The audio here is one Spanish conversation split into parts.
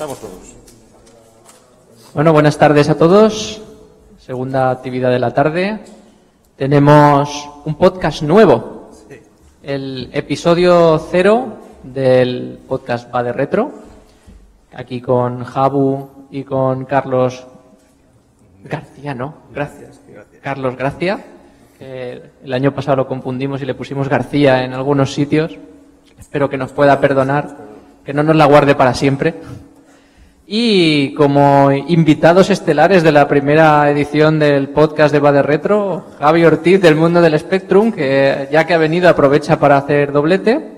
estamos todos. Bueno, buenas tardes a todos. Segunda actividad de la tarde. Tenemos un podcast nuevo. Sí. El episodio 0 del podcast Va de Retro. Aquí con Javu y con Carlos García, ¿no? Gracias. Carlos Gracia. El año pasado lo confundimos y le pusimos García en algunos sitios. Espero que nos pueda perdonar, que no nos la guarde para siempre. Y como invitados estelares de la primera edición del podcast de Va de Retro, Javi Ortiz del Mundo del Spectrum, que ya que ha venido aprovecha para hacer doblete.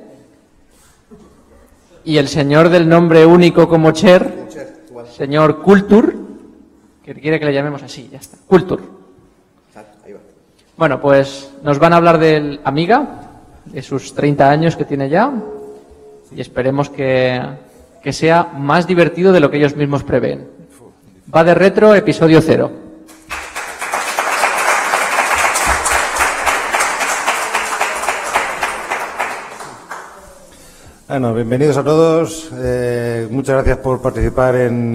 Y el señor del nombre único como Cher, señor Ckultur, que quiere que le llamemos así, ya está, Ckultur. Bueno, pues nos van a hablar del Amiga, de sus 30 años que tiene ya, y esperemos que sea más divertido de lo que ellos mismos prevén. Va de Retro, episodio 0. Bueno, bienvenidos a todos. Muchas gracias por participar en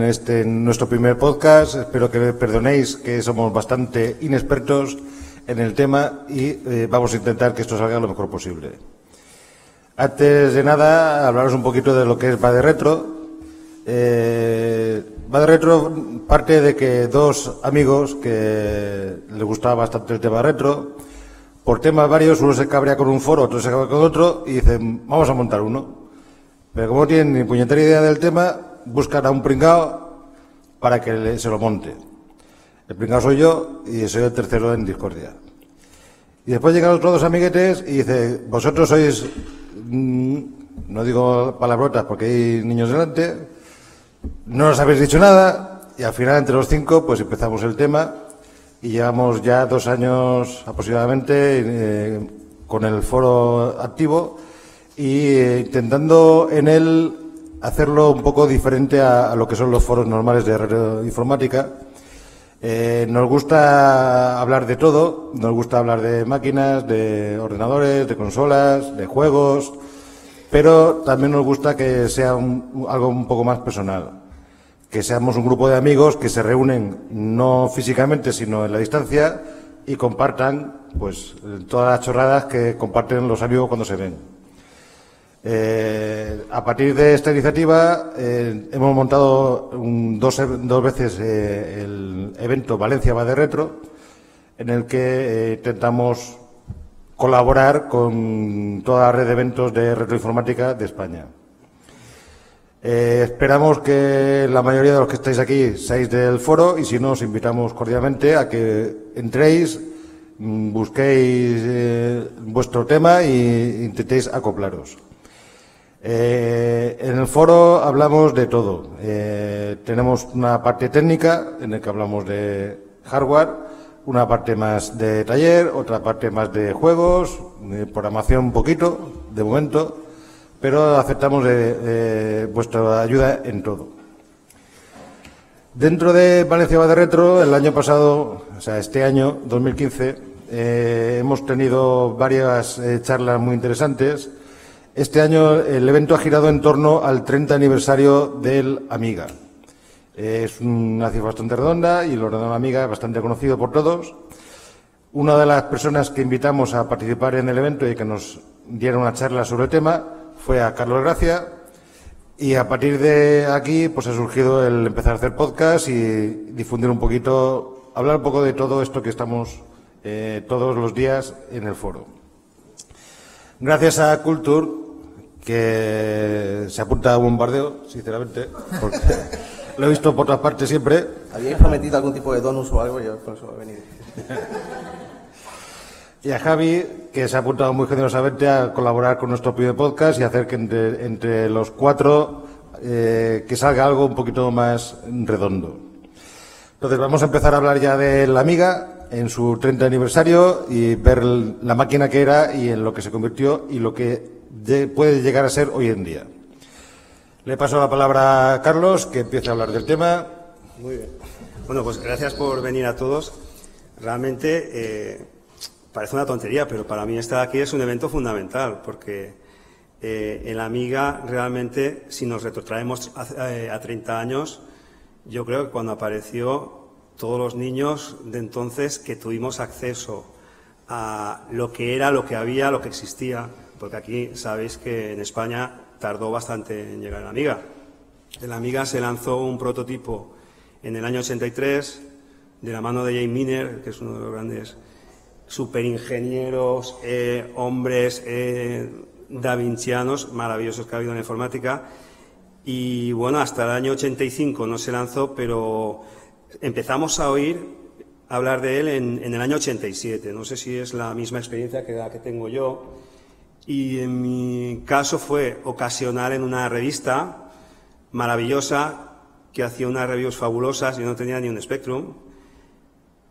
nuestro primer podcast. Espero que perdonéis que somos bastante inexpertos en el tema y vamos a intentar que esto salga lo mejor posible. Antes de nada, hablaros un poquito de lo que es Va de Retro. Va de Retro parte de que dos amigos que les gustaba bastante el tema retro, por temas varios, uno se cabrea con un foro, otro se cabrea con otro y dicen, vamos a montar uno. Pero como no tienen ni puñetera idea del tema, buscan a un pringao para que se lo monte. El pringao soy yo y soy el tercero en discordia. Y después llegan los otros dos amiguetes y dicen, vosotros sois... no digo palabrotas porque hay niños delante, no nos habéis dicho nada y al final entre los cinco pues empezamos el tema y llevamos ya 2 años aproximadamente con el foro activo y intentando en él hacerlo un poco diferente a lo que son los foros normales de informática. Nos gusta hablar de todo, nos gusta hablar de máquinas, de ordenadores, de consolas, de juegos, pero también nos gusta que sea algo un poco más personal, que seamos un grupo de amigos que se reúnen no físicamente sino en la distancia y compartan pues todas las chorradas que comparten los amigos cuando se ven. A partir de esta iniciativa hemos montado dos veces el evento Valencia Va de Retro, en el que intentamos colaborar con toda la red de eventos de retroinformática de España. Esperamos que la mayoría de los que estáis aquí seáis del foro y si no os invitamos cordialmente a que entréis, busquéis vuestro tema e intentéis acoplaros. En el foro hablamos de todo. Tenemos una parte técnica en la que hablamos de hardware, una parte más de taller, otra parte más de juegos, programación un poquito, de momento, pero aceptamos vuestra ayuda en todo. Dentro de Valencia Va de Retro, el año pasado, o sea, este año, 2015, hemos tenido varias charlas muy interesantes. Este año el evento ha girado en torno al 30 aniversario del Amiga. Es una cifra bastante redonda y el ordenador Amiga es bastante conocido por todos. Una de las personas que invitamos a participar en el evento y que nos dieron una charla sobre el tema fue a Carlos Gracia y a partir de aquí pues ha surgido el empezar a hacer podcast y difundir un poquito, hablar un poco de todo esto que estamos todos los días en el foro. Gracias a Ckultur, que se apunta a un bombardeo, sinceramente, porque lo he visto por todas partes siempre. ¿Habíais prometido algún tipo de donus o algo? Yo por eso he venido. Y a Javi, que se ha apuntado muy generosamente a colaborar con nuestro primer podcast y hacer que entre los cuatro que salga algo un poquito más redondo. Entonces vamos a empezar a hablar ya de la Amiga en su 30 aniversario y ver la máquina que era y en lo que se convirtió y lo que puede llegar a ser hoy en día. Le paso la palabra a Carlos, que empiece a hablar del tema. Muy bien. Bueno, pues gracias por venir a todos. Realmente parece una tontería, pero para mí estar aquí es un evento fundamental, porque el Amiga realmente, si nos retrotraemos a 30 años, yo creo que cuando apareció, todos los niños de entonces que tuvimos acceso a lo que era, lo que había, lo que existía, porque aquí sabéis que en España tardó bastante en llegar el Amiga. El Amiga se lanzó un prototipo en el año 83, de la mano de Jay Miner, que es uno de los grandes superingenieros, hombres davincianos maravillosos que ha habido en la informática. Y bueno, hasta el año 85 no se lanzó, pero empezamos a oír hablar de él en el año 87. No sé si es la misma experiencia que la que tengo yo. Y en mi caso fue ocasional en una revista maravillosa que hacía unas reviews fabulosas. Yo no tenía ni un Spectrum,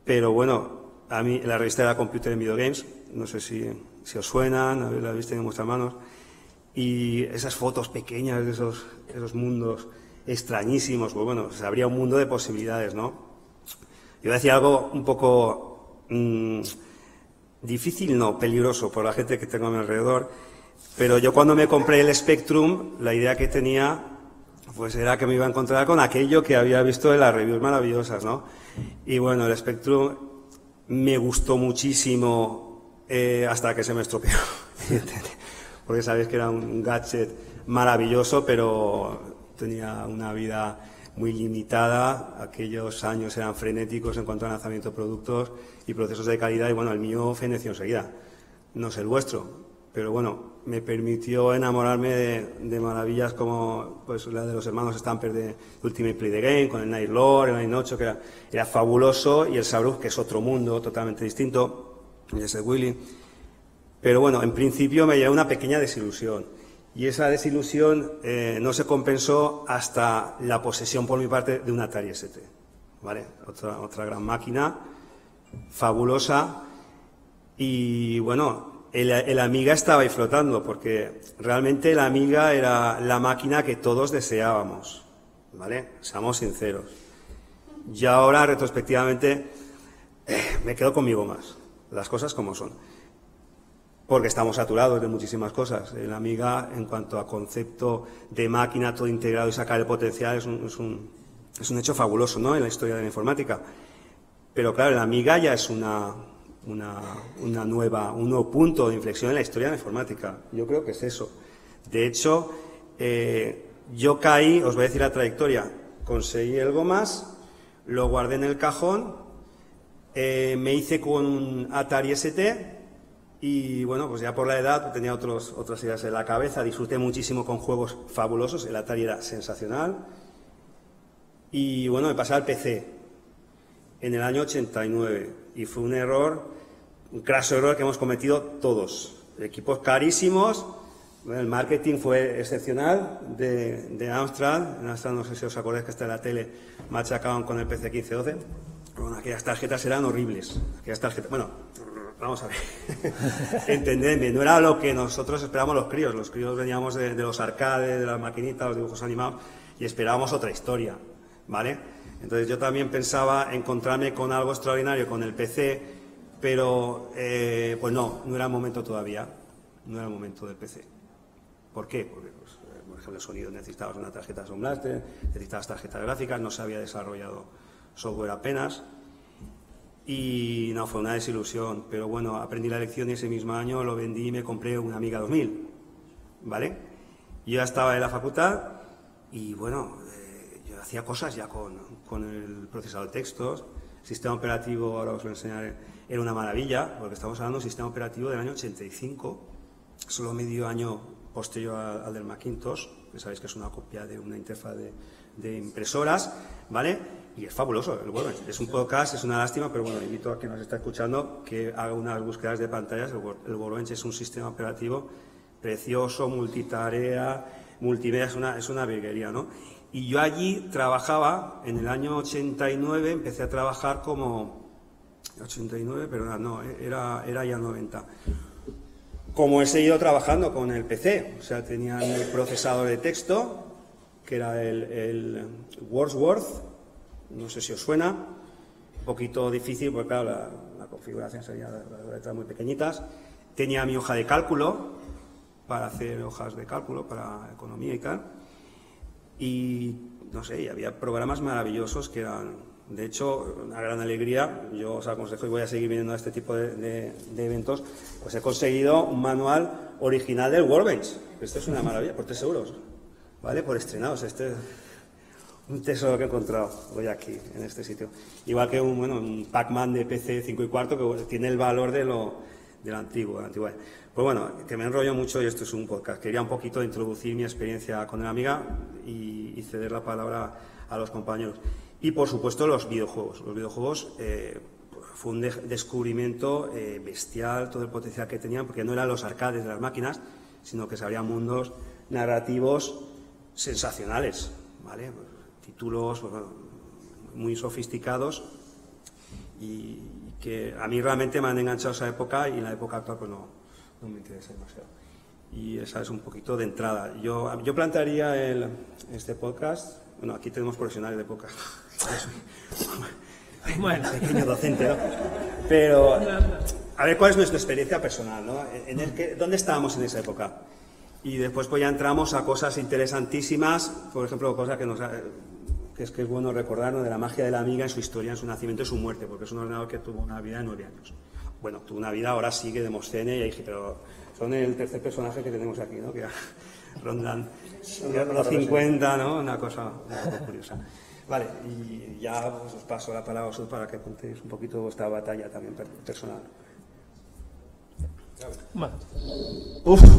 pero bueno, a mí la revista era Computer y Video Games, no sé si os suenan, la habéis tenido en vuestras manos, y esas fotos pequeñas de esos mundos extrañísimos, pues bueno, se abría un mundo de posibilidades, ¿no? Yo decía algo un poco difícil, no, peligroso, por la gente que tengo a mi alrededor, pero yo cuando me compré el Spectrum, la idea que tenía, pues era que me iba a encontrar con aquello que había visto en las reviews maravillosas, ¿no? Y bueno, el Spectrum me gustó muchísimo hasta que se me estropeó, porque sabéis que era un gadget maravilloso, pero tenía una vida muy limitada. Aquellos años eran frenéticos en cuanto a lanzamiento de productos y procesos de calidad, y bueno, el mío feneció enseguida, no es el vuestro, pero bueno, me permitió enamorarme de maravillas como pues la de los hermanos Stamper de Ultimate Play the Game, con el Knight Lore, el Knight 8, que era fabuloso, y el Sabruz, que es otro mundo totalmente distinto, y ese Willy. Pero bueno, en principio me llevé una pequeña desilusión, y esa desilusión no se compensó hasta la posesión por mi parte de un Atari ST, ¿vale? Otra gran máquina, fabulosa, y bueno, el Amiga estaba ahí flotando, porque realmente el Amiga era la máquina que todos deseábamos, ¿vale? Seamos sinceros. Y ahora, retrospectivamente, me quedo conmigo más, las cosas como son. Porque estamos saturados de muchísimas cosas. El Amiga, en cuanto a concepto de máquina, todo integrado y sacar el potencial, es un hecho fabuloso, ¿no?, en la historia de la informática. Pero claro, el Amiga ya es un nuevo punto de inflexión en la historia de la informática. Yo creo que es eso. De hecho, yo caí, os voy a decir la trayectoria, conseguí el Gomas, lo guardé en el cajón, me hice con un Atari ST y bueno, pues ya por la edad tenía otras ideas en la cabeza, disfruté muchísimo con juegos fabulosos, el Atari era sensacional, y bueno, me pasé al PC en el año 89 y fue un error, un craso error que hemos cometido todos. Equipos carísimos, el marketing fue excepcional de Amstrad. En Amstrad, no sé si os acordáis que hasta en la tele machacaban con el PC 1512. Bueno, aquellas tarjetas eran horribles. Aquellas tarjetas, bueno, vamos a ver. Entendedme, no era lo que nosotros esperábamos los críos. Los críos veníamos de los arcades, de las maquinitas, los dibujos animados, y esperábamos otra historia, ¿vale? Entonces yo también pensaba encontrarme con algo extraordinario con el PC, pero pues no era el momento todavía, no era el momento del PC. ¿Por qué? Porque, pues, por ejemplo, el sonido, necesitabas una tarjeta de Sound Blaster, necesitabas tarjetas gráficas, no se había desarrollado software apenas, y no, fue una desilusión. Pero bueno, aprendí la lección y ese mismo año lo vendí y me compré una Amiga 2000, ¿vale? Yo ya estaba en la facultad y bueno, hacía cosas ya con el procesador de textos. El sistema operativo, ahora os lo enseñaré, era una maravilla, porque estamos hablando de un sistema operativo del año 85, solo medio año posterior al del Macintosh, que sabéis que es una copia de una interfaz de impresoras, ¿vale? Y es fabuloso, el WordPress. Es un podcast, es una lástima, pero bueno, invito a quien nos está escuchando que haga unas búsquedas de pantallas. El WordPress es un sistema operativo precioso, multitarea, multimedia, es una virguería, ¿no? Y yo allí trabajaba, en el año 89, empecé a trabajar como... 89, perdón, no, era ya 90. Como he seguido trabajando con el PC, o sea, tenía el procesador de texto, que era el Wordsworth, no sé si os suena, un poquito difícil, porque claro, la configuración sería las letras muy pequeñitas. Tenía mi hoja de cálculo, para hacer hojas de cálculo, para economía y tal. Y no sé, y había programas maravillosos que eran, de hecho, una gran alegría. Yo os aconsejo, y voy a seguir viniendo a este tipo de eventos, pues he conseguido un manual original del Workbench. Esto es una maravilla, por 3 euros, ¿vale? Por estrenados, este es un tesoro que he encontrado hoy aquí, en este sitio. Igual que un, bueno, un Pac-Man de PC 5 y cuarto, que tiene el valor de lo... de la antigua, Pues bueno, que me enrollo mucho y esto es un podcast. Quería un poquito introducir mi experiencia con el Amiga y ceder la palabra a los compañeros. Y por supuesto los videojuegos. Los videojuegos fue un descubrimiento bestial, todo el potencial que tenían, porque no eran los arcades de las máquinas, sino que se abrían mundos narrativos sensacionales, ¿vale? Títulos muy sofisticados y que a mí realmente me han enganchado esa época, y en la época actual pues no me interesa demasiado. Y esa es un poquito de entrada. Yo plantearía este podcast. Bueno, aquí tenemos profesionales de podcast. Bueno, pequeño docente, ¿no? Pero a ver cuál es nuestra experiencia personal, ¿no? ¿Dónde estábamos en esa época? Y después pues ya entramos a cosas interesantísimas, por ejemplo, cosas que nos... que es bueno recordarnos de la magia de la Amiga en su historia, en su nacimiento y su muerte, porque es un ordenador que tuvo una vida de 9 años. Bueno, tuvo una vida, ahora sigue de Moscene, y ahí, pero son el tercer personaje que tenemos aquí, ¿no? Que ya rondan los 50, ¿no? Una cosa curiosa. Vale, y ya pues, os paso la palabra a vosotros para que contéis un poquito vuestra batalla también personal. Bueno,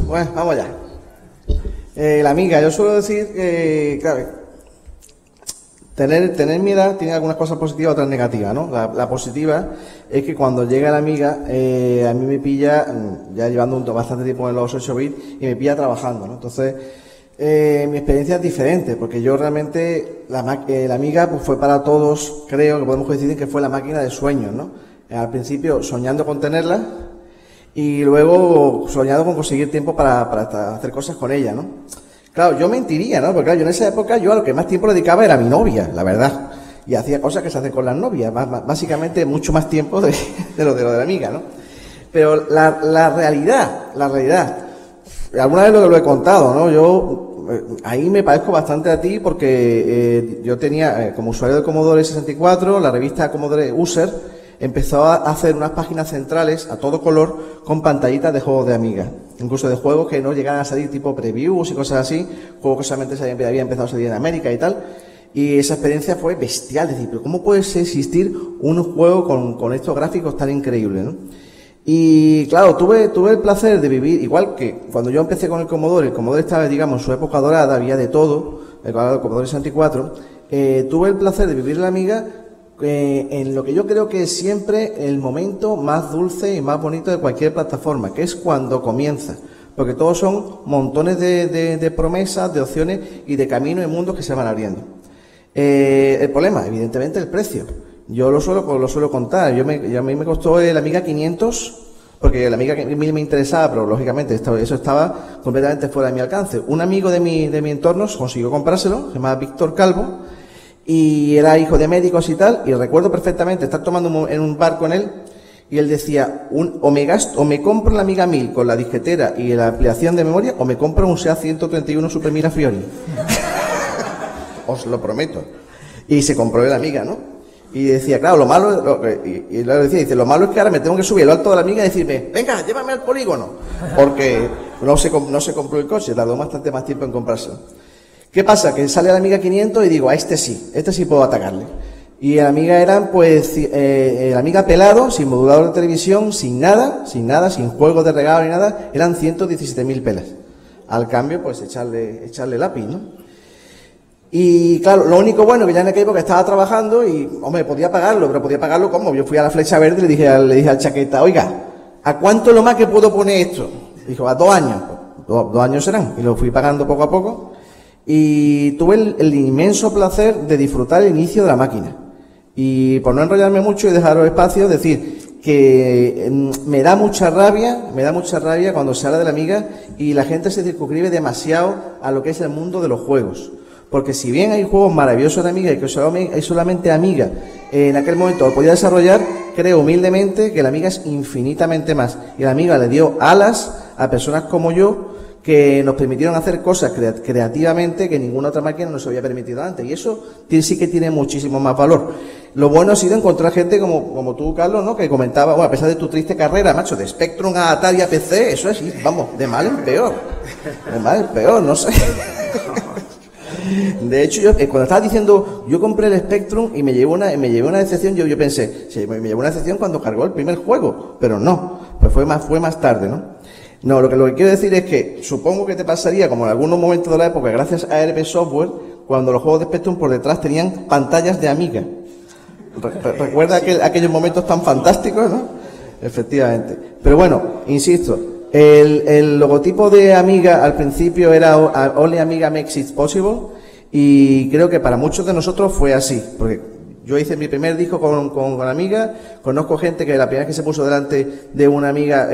vamos allá. La Amiga, yo suelo decir, claro, tener mi edad tiene algunas cosas positivas, otras negativas, ¿no? La positiva es que cuando llega la Amiga, a mí me pilla, ya llevando bastante tiempo en los 8 bits, y me pilla trabajando, ¿no? Entonces, mi experiencia es diferente, porque yo realmente, la Amiga pues fue para todos, creo que podemos coincidir que fue la máquina de sueños, ¿no? Al principio soñando con tenerla, y luego soñando con conseguir tiempo para hacer cosas con ella, ¿no? Claro, yo mentiría, ¿no? Porque claro, yo en esa época yo a lo que más tiempo le dedicaba era a mi novia, la verdad. Y hacía cosas que se hacen con las novias, básicamente mucho más tiempo de lo de la Amiga, ¿no? Pero la realidad, alguna vez lo he contado, ¿no? Yo ahí me parezco bastante a ti porque yo tenía como usuario de Commodore 64, la revista Commodore User empezó a hacer unas páginas centrales a todo color con pantallitas de juegos de Amiga, incluso de juegos que no llegaban a salir, tipo previews y cosas así, juegos que solamente había empezado a salir en América y tal, y esa experiencia fue bestial, es decir, ¿cómo puede existir un juego con estos gráficos tan increíbles, ¿no? Y claro, tuve el placer de vivir, igual que cuando yo empecé con el Commodore estaba, digamos, en su época dorada, había de todo, el Commodore 64, tuve el placer de vivir la Amiga en lo que yo creo que es siempre el momento más dulce y más bonito de cualquier plataforma, que es cuando comienza, porque todos son montones de promesas, de opciones y de caminos y mundos que se van abriendo. El problema, evidentemente, el precio. Yo lo suelo contar, a mí me costó la Amiga 500, porque la Amiga 1000 me interesaba, pero lógicamente eso estaba completamente fuera de mi alcance. Un amigo de mi entorno consiguió comprárselo, se llama Víctor Calvo, y era hijo de médicos y tal, y recuerdo perfectamente estar tomando en un bar con él, y él decía, o me compro la Amiga 1000 con la disquetera y la ampliación de memoria, o me compro un SEA 131 Super Mirafiori. Os lo prometo. Y se compró la Amiga, ¿no? Y decía, claro, lo malo es que ahora me tengo que subir a lo alto de la Amiga y decirme, venga, llévame al polígono, porque no se compró el coche, tardó bastante más tiempo en comprárselo. ¿Qué pasa? Que sale la Amiga 500 y digo, a este sí puedo atacarle. Y la Amiga era, pues, la Amiga pelado, sin modulador de televisión, sin nada, sin juegos de regalo ni nada, eran 117.000 pelas. Al cambio, pues, echarle lápiz, ¿no? Y, claro, lo único bueno que ya en aquella época estaba trabajando y, hombre, podía pagarlo, pero podía pagarlo ¿cómo? Yo fui a la Flecha Verde y le dije al chaqueta, oiga, ¿a cuánto lo más que puedo poner esto? Dijo, a 2 años. Pues, 2 años serán. Y lo fui pagando poco a poco. Y tuve el inmenso placer de disfrutar el inicio de la máquina. Y por no enrollarme mucho y dejaros espacio, decir que me da mucha rabia cuando se habla de la Amiga y la gente se circunscribe demasiado a lo que es el mundo de los juegos. Porque si bien hay juegos maravillosos de Amiga y que solamente Amiga en aquel momento lo podía desarrollar, creo humildemente que la Amiga es infinitamente más. Y la Amiga le dio alas a personas como yo, que nos permitieron hacer cosas creativamente que ninguna otra máquina nos había permitido antes, y eso sí que tiene muchísimo más valor. Lo bueno ha sido encontrar gente como tú, Carlos, ¿no?, que comentaba, bueno, a pesar de tu triste carrera, macho, de Spectrum a Atari a PC, eso es, vamos, de mal en peor, no sé. De hecho, yo, cuando estaba diciendo, yo compré el Spectrum y me llevé una decepción, yo pensé, sí, me llevó una decepción cuando cargó el primer juego, pero no, pues fue más tarde, ¿no? No, lo que quiero decir es que supongo que te pasaría, como en algunos momentos de la época, gracias a RP Software, cuando los juegos de Spectrum por detrás tenían pantallas de Amiga. Recuerda aquellos momentos tan fantásticos, ¿no? Efectivamente. Pero bueno, insisto, el logotipo de Amiga al principio era Only Amiga Makes It Possible, y creo que para muchos de nosotros fue así, porque yo hice mi primer disco con Amiga, conozco gente que la primera vez que se puso delante de una Amiga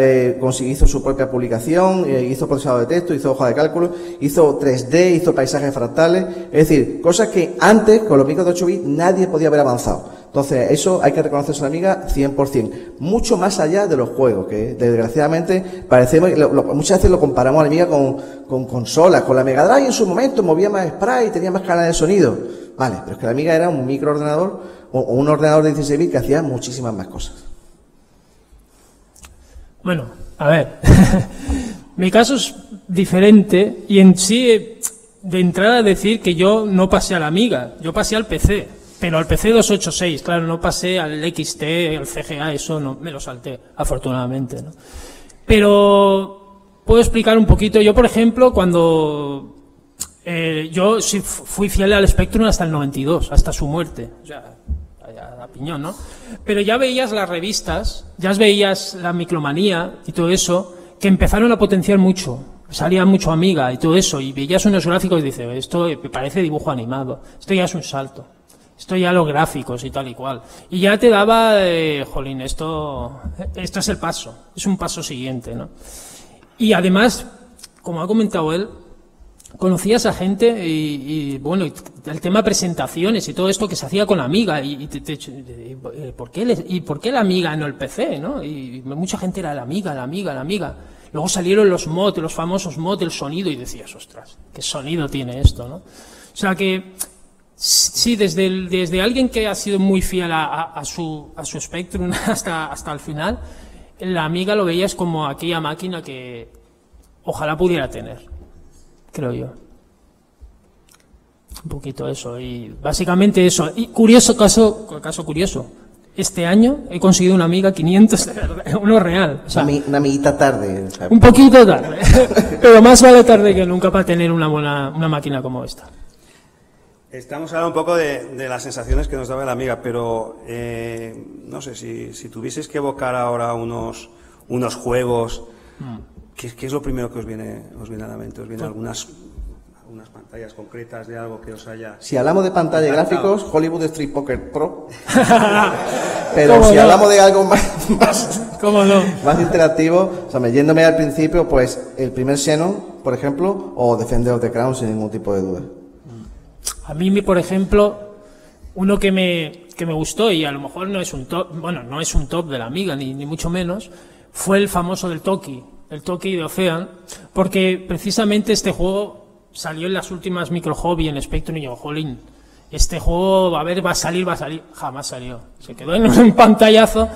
hizo su propia publicación, hizo procesado de texto, hizo hoja de cálculo, hizo 3D, hizo paisajes fractales, es decir, cosas que antes con los micros de 8 bits nadie podía haber avanzado. Entonces, eso hay que reconocerse a una Amiga 100%, mucho más allá de los juegos, que desgraciadamente parecemos, muchas veces lo comparamos a la Amiga con consolas, con la Mega Drive en su momento, movía más spray, tenía más canales de sonido. Vale, pero es que la Amiga era un microordenador o un ordenador de 16 bits que hacía muchísimas más cosas. Bueno, a ver, mi caso es diferente y en sí, de entrada decir que yo no pasé a la Amiga, yo pasé al PC, pero al PC 286, claro, no pasé al XT, al CGA, eso no, me lo salté, afortunadamente, ¿no? Pero puedo explicar un poquito, yo por ejemplo, cuando... yo sí fui fiel al Spectrum hasta el 92, hasta su muerte, o sea, a piñón, ¿no? Pero ya veías las revistas, ya veías la Micromanía y todo eso, que empezaron a potenciar mucho, salía mucho Amiga y todo eso, y veías unos gráficos y dices, esto parece dibujo animado, esto ya es un salto, esto ya los gráficos y tal y cual, y ya te daba, jolín, esto es el paso, es un paso siguiente, ¿no? Y además, como ha comentado él, conocías a gente y bueno, el tema presentaciones y todo esto que se hacía con la Amiga y por qué la Amiga no el PC, ¿no? Y mucha gente era la Amiga. Luego salieron los mods, los famosos mods, el sonido, y decías, ostras, qué sonido tiene esto, ¿no? O sea que sí, desde alguien que ha sido muy fiel a su Spectrum hasta el final, la Amiga lo veías como aquella máquina que ojalá pudiera tener. Creo yo. Un poquito eso. Y básicamente eso. Y curioso, caso curioso. Este año he conseguido una Amiga 500, uno real. O sea, una amiguita tarde. ¿Sabes? Un poquito tarde. Pero más vale tarde que nunca para tener una máquina como esta. Estamos hablando un poco de las sensaciones que nos daba la Amiga, pero no sé, si tuvieses que evocar ahora unos juegos... ¿Qué es lo primero que os viene a la mente? ¿Os vienen algunas pantallas concretas de algo que os haya...? Si hablamos de pantalla de gráficos, Hollywood Street Poker Pro. Pero si hablamos de algo más interactivo, o sea, yéndome al principio, pues el primer Xenon, por ejemplo, o Defender of the Crown, sin ningún tipo de duda. A mí, por ejemplo, uno que me gustó, y a lo mejor no es un top, bueno, no es un top de la Amiga, ni mucho menos, fue el famoso del Toki. El Toki de Ocean, porque precisamente este juego salió en las últimas Micro Hobby en Spectrum y yo, jolín, este juego, a ver, va a salir, jamás salió, se quedó en un pantallazo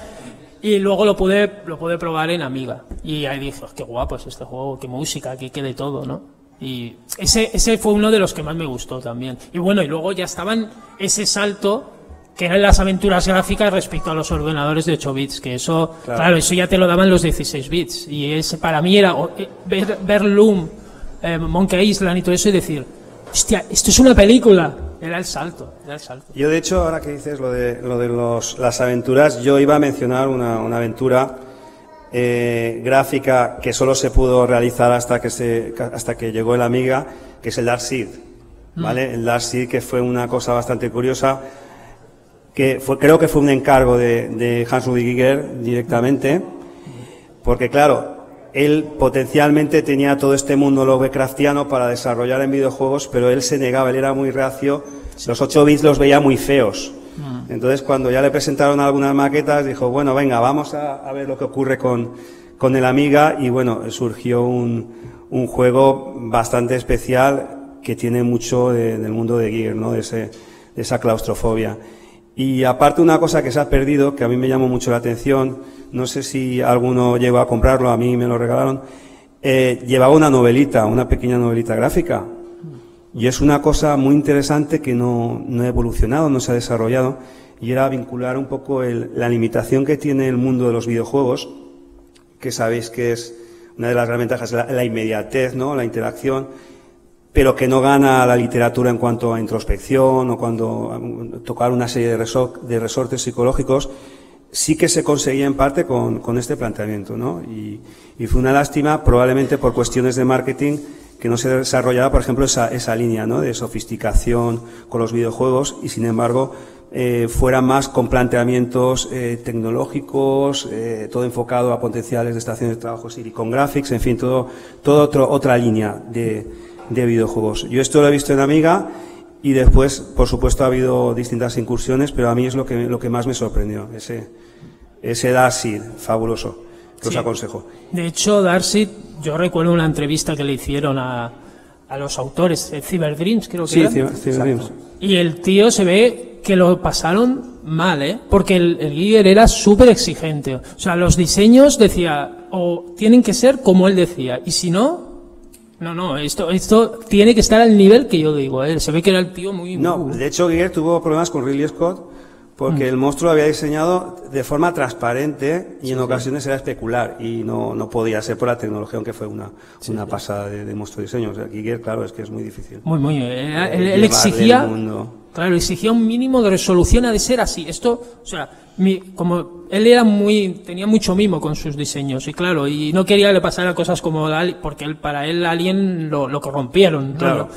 y luego lo pude probar en Amiga y ahí dije, qué guapo es este juego, qué música, qué de todo, ¿no? Y ese fue uno de los que más me gustó también. Y bueno, y luego ya estaban ese salto que eran las aventuras gráficas respecto a los ordenadores de 8 bits, que eso, claro, eso ya te lo daban los 16 bits, y para mí era ver Loom, Monkey Island y todo eso y decir, hostia, esto es una película, era el salto. Yo de hecho, ahora que dices lo de las aventuras, yo iba a mencionar una aventura gráfica que solo se pudo realizar hasta que llegó el Amiga, que es el Dark Seed, ¿vale? El Dark Seed, que fue una cosa bastante curiosa, que creo que fue un encargo de Hans Rudi Giger directamente, porque claro, él potencialmente tenía todo este mundo lovecraftiano para desarrollar en videojuegos, pero él se negaba, él era muy reacio, los 8 bits los veía muy feos. Entonces cuando ya le presentaron algunas maquetas, dijo, bueno, venga, vamos a ver lo que ocurre con el Amiga, y bueno, surgió un un juego bastante especial que tiene mucho del mundo de Gear, ¿no? De esa claustrofobia. Y aparte una cosa que se ha perdido, que a mí me llamó mucho la atención, no sé si alguno llegó a comprarlo, a mí me lo regalaron, llevaba una novelita, una pequeña novelita gráfica. Y es una cosa muy interesante que no ha evolucionado, no se ha desarrollado, y era vincular un poco la limitación que tiene el mundo de los videojuegos, que sabéis que es una de las gran ventajas, la inmediatez, ¿no? La interacción, pero que no gana la literatura en cuanto a introspección o cuando tocar una serie de resortes psicológicos, sí que se conseguía en parte con este planteamiento, ¿no? Y fue una lástima, probablemente por cuestiones de marketing, que no se desarrollara, por ejemplo, esa línea, ¿no? De sofisticación con los videojuegos y, sin embargo, fuera más con planteamientos tecnológicos, todo enfocado a potenciales de estaciones de trabajo, Silicon Graphics, en fin, otra línea de videojuegos. Yo esto lo he visto en Amiga y después, por supuesto, ha habido distintas incursiones, pero a mí es lo que más me sorprendió, ese Dark Seed fabuloso, que sí, os aconsejo. De hecho, Dark Seed, yo recuerdo una entrevista que le hicieron a los autores, el Cyber Dreams, creo que sí, era. Cyber Dreams. Y el tío se ve que lo pasaron mal, ¿eh? Porque el Giger era súper exigente. O sea, los diseños decía, o tienen que ser como él decía, y si no... No, esto tiene que estar al nivel que yo digo, ¿eh? Se ve que era el tío muy... No, de hecho Giger tuvo problemas con Ridley Scott porque el monstruo lo había diseñado de forma transparente y en ocasiones era especular y no podía ser por la tecnología, aunque fue una pasada de monstruo diseño. O sea, Giger, claro, es que es muy difícil. Muy. Él exigía... Claro, exigía un mínimo de resolución, ha de ser así. Esto, o sea, como él era tenía mucho mimo con sus diseños, y claro, y no quería que le pasara cosas como porque para él Alien lo corrompieron, ¿no? Claro.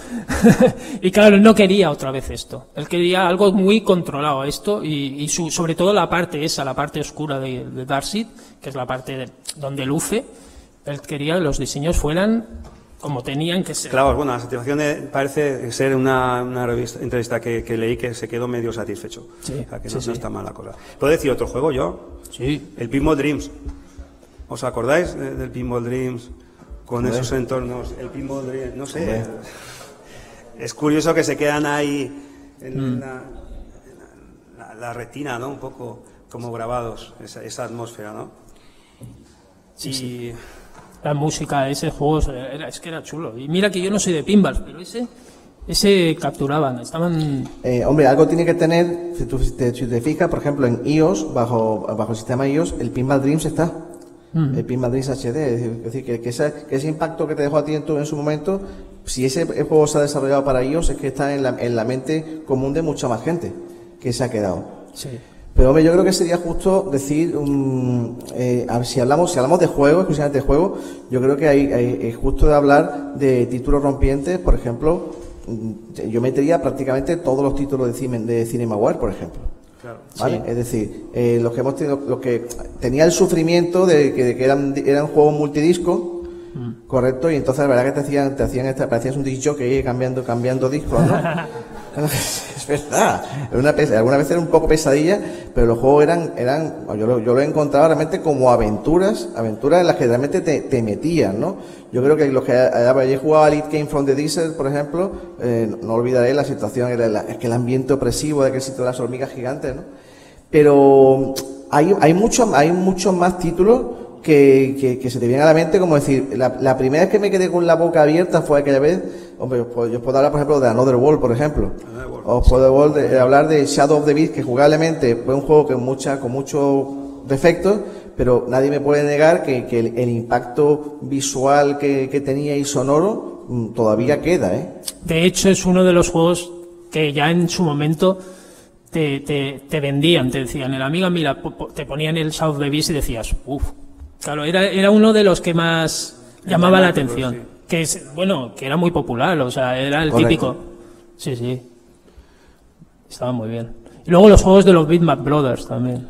Y claro, no quería otra vez esto. Él quería algo muy controlado, esto, y sobre todo la parte oscura de Dark Seed, que es la parte donde luce, él quería que los diseños fueran como tenían que ser. Claro, bueno, la satisfacción parece ser una entrevista que leí que se quedó medio satisfecho. Sí, o sea, que no está mala cosa. ¿Puedo decir otro juego yo? Sí. El Pinball Dreams. ¿Os acordáis del Pinball Dreams? Con esos entornos. El Pinball Dreams, no sé. Joder. Es curioso que se quedan ahí en la retina, ¿no? Un poco como grabados, esa atmósfera, ¿no? Sí. La música de ese juego es que era chulo. Y mira que yo no soy de pinballs, pero ese capturaban, estaban... Hombre, algo tiene que tener, si te fijas, por ejemplo, en iOS, bajo el sistema iOS, el Pinball Dreams está. El Pinball Dreams HD. Es decir, que ese impacto que te dejó a ti en su momento, si ese juego se ha desarrollado para iOS, es que está en la mente común de mucha más gente que se ha quedado. Sí. Pero hombre, yo creo que sería justo decir, si hablamos de juegos, exclusivamente de juegos, yo creo que es justo de hablar de títulos rompientes. Por ejemplo, yo metería prácticamente todos los títulos de CinemaWare, por ejemplo. Claro. ¿Vale? Sí. Es decir, los que hemos tenido, los que tenía el sufrimiento de que eran juegos multidisco. Correcto, y entonces la verdad que parecías un disc jockey cambiando discos, ¿no? Es verdad, alguna vez era un poco pesadilla, pero los juegos eran yo lo he encontrado realmente como aventuras en las que realmente te metías, ¿no? Yo creo que los que he jugado a It Came From The Desert, por ejemplo, no olvidaré la situación, es que el ambiente opresivo de aquel sitio de las hormigas gigantes, ¿no? Pero hay muchos más títulos que se te viene a la mente, como decir, la primera vez que me quedé con la boca abierta fue aquella vez. Hombre, yo os puedo hablar, por ejemplo, de Another World, por ejemplo. Os puedo hablar de Shadow of the Beast, que jugablemente fue un juego con muchos defectos, pero nadie me puede negar que el impacto visual que tenía y sonoro todavía queda, ¿eh? De hecho, es uno de los juegos que ya en su momento te vendían, te decían, el amigo, mira, te ponían el Shadow of the Beast y decías, uff. Claro, era uno de los que más llamaba la atención, sí. Que era muy popular, o sea, era el típico. Sí. Estaba muy bien. Y luego los juegos de los Bitmap Brothers también.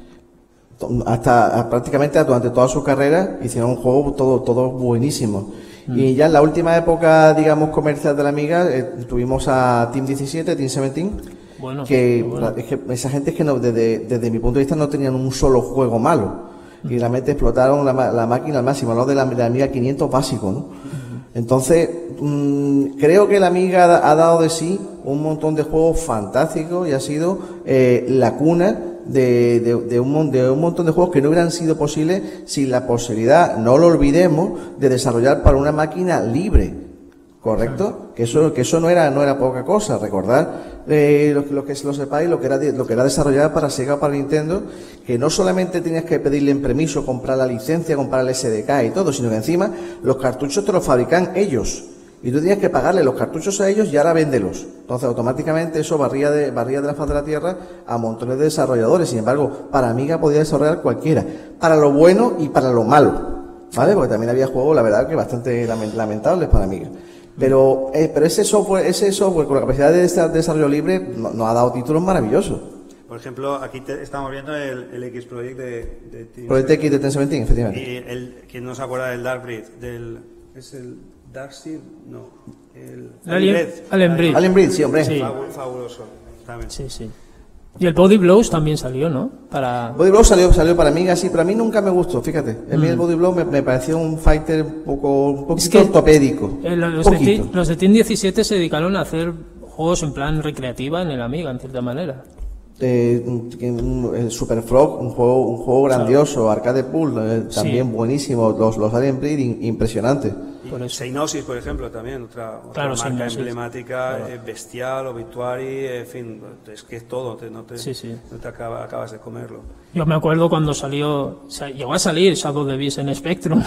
Hasta prácticamente durante toda su carrera hicieron un juego todo buenísimo. Y ya en la última época, digamos, comercial de la Amiga, tuvimos a Team 17, Team 17. Bueno, es que esa gente es que desde mi punto de vista no tenían un solo juego malo. Y realmente explotaron la máquina al máximo, ¿no? De la Amiga 500 básico, ¿no? Entonces, creo que la Amiga ha dado de sí un montón de juegos fantásticos y ha sido la cuna de un montón de juegos que no hubieran sido posibles sin la posibilidad, no lo olvidemos, de desarrollar para una máquina libre, ¿correcto? Que eso no era poca cosa. Recordar, los que lo sepáis, lo que era desarrollada para Sega, para Nintendo, que no solamente tenías que pedirle en permiso, comprar la licencia, comprar el SDK y todo, sino que encima los cartuchos te los fabrican ellos. Y tú tenías que pagarle los cartuchos a ellos y ahora véndelos. Entonces, automáticamente eso barría de la faz de la tierra a montones de desarrolladores. Sin embargo, para Amiga podía desarrollar cualquiera. Para lo bueno y para lo malo. ¿Vale? Porque también había juegos, la verdad, que bastante lamentables para Amiga. Pero ese software con la capacidad de desarrollo libre nos ha dado títulos maravillosos. Por ejemplo, aquí estamos viendo el X-Project de Team 17. Project X de Team 17, efectivamente. Y ¿quién no se acuerda del Dark Breed? Es el Dark Seed, no. Alien Breed, sí, hombre. Sí. Fabuloso. También. Sí, sí. Y el Body Blows también salió, ¿no? Body Blows salió para Amiga, sí, pero a mí nunca me gustó, fíjate. A mí el Body Blows me pareció un fighter un poquito ortopédico. Los de Team 17 se dedicaron a hacer juegos en plan recreativa en el Amiga, en cierta manera. El Super Frog, un juego grandioso, claro. Arcade Pool, también sí. Buenísimo, los Alien Breed, impresionantes. Psygnosis, por ejemplo, también, otra marca Psygnosis. Emblemática, claro. Bestial, Obituary, en fin, es que es todo, no te acabas de comerlo. Yo me acuerdo cuando llegó a salir Shadow of the Beast en Spectrum,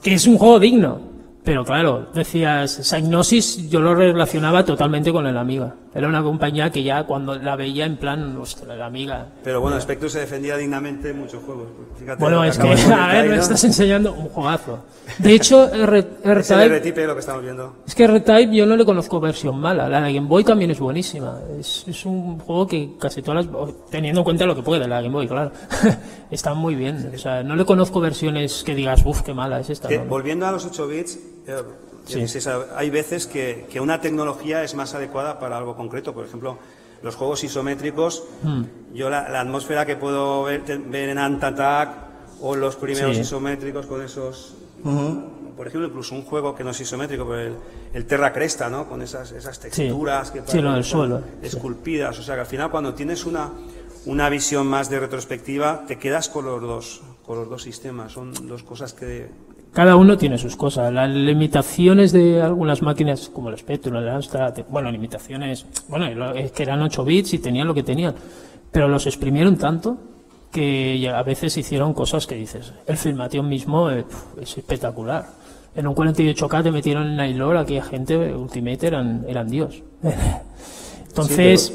que es un juego digno, pero claro, decías, Psygnosis yo lo relacionaba totalmente con el Amiga. Era una compañía que ya cuando la veía en plan, ostras, la Amiga. Pero bueno, Spectrum se defendía dignamente en muchos juegos. Fíjate, bueno, es que, a ver, me estás enseñando un juegazo. De hecho, R-Type, lo que estamos viendo. Es que R-Type yo no le conozco versión mala. La de Game Boy también es buenísima. Es un juego que casi todas las, teniendo en cuenta lo que puede la Game Boy, claro, están muy bien. O sea, no le conozco versiones que digas, uff, qué mala es esta. Que, ¿no? Volviendo a los 8 bits... Sí. Hay veces que una tecnología es más adecuada para algo concreto. Por ejemplo, los juegos isométricos, yo la atmósfera que puedo ver en Ant Attack o los primeros isométricos con esos... Por ejemplo, incluso un juego que no es isométrico, pero el Terra Cresta, ¿no? Con esas texturas que parecen esculpidas. O sea, que al final cuando tienes una visión más de retrospectiva, te quedas con los dos sistemas. Son dos cosas que... Cada uno tiene sus cosas. Las limitaciones de algunas máquinas, como el Spectrum, el Amstrad, bueno, limitaciones, bueno, es que eran 8 bits y tenían lo que tenían, pero los exprimieron tanto que a veces hicieron cosas que dices, el Filmation mismo es espectacular. En un 48K te metieron en Knight Lore, aquella gente, Ultimate, eran Dios. Entonces...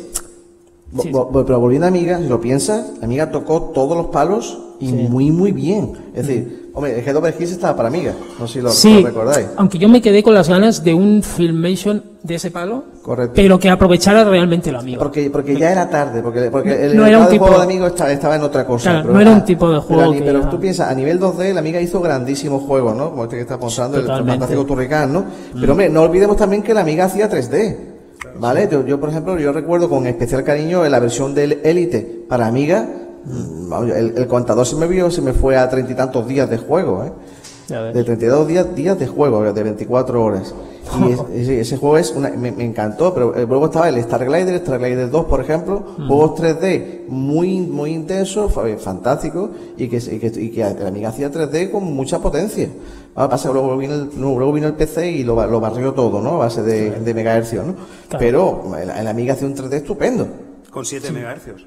Sí, pero volviendo a Amiga, si lo piensas, Amiga tocó todos los palos y muy bien. Es decir, hombre, el G2 Hits estaba para Amiga, no sé si lo recordáis. Aunque yo me quedé con las ganas de un Filmation de ese palo, correcto, pero que aprovechara realmente la Amiga. Porque ya era tarde, porque el mercado de juego de Amiga estaba en otra cosa. Claro, no era un tipo de juego. Pero tú piensas, a nivel 2D, la Amiga hizo grandísimos juegos, ¿no? Como este que está pensando, el fantástico Turrican, ¿no? Pero hombre, no olvidemos también que la Amiga hacía 3D. Vale, yo por ejemplo, yo recuerdo con especial cariño la versión del Elite para Amiga. El contador se me fue a 30 y tantos días de juego, de 32 días de juego, de 24 horas. Y ese juego me encantó, pero luego estaba el Star Glider 2, por ejemplo, juegos 3D muy intensos, fantásticos, y que la Amiga hacía 3D con mucha potencia. Luego vino el PC y lo barrió todo, ¿no? A base de megahercios, ¿no? Claro. Pero el Amiga hace un 3D estupendo. Con 7 megahercios.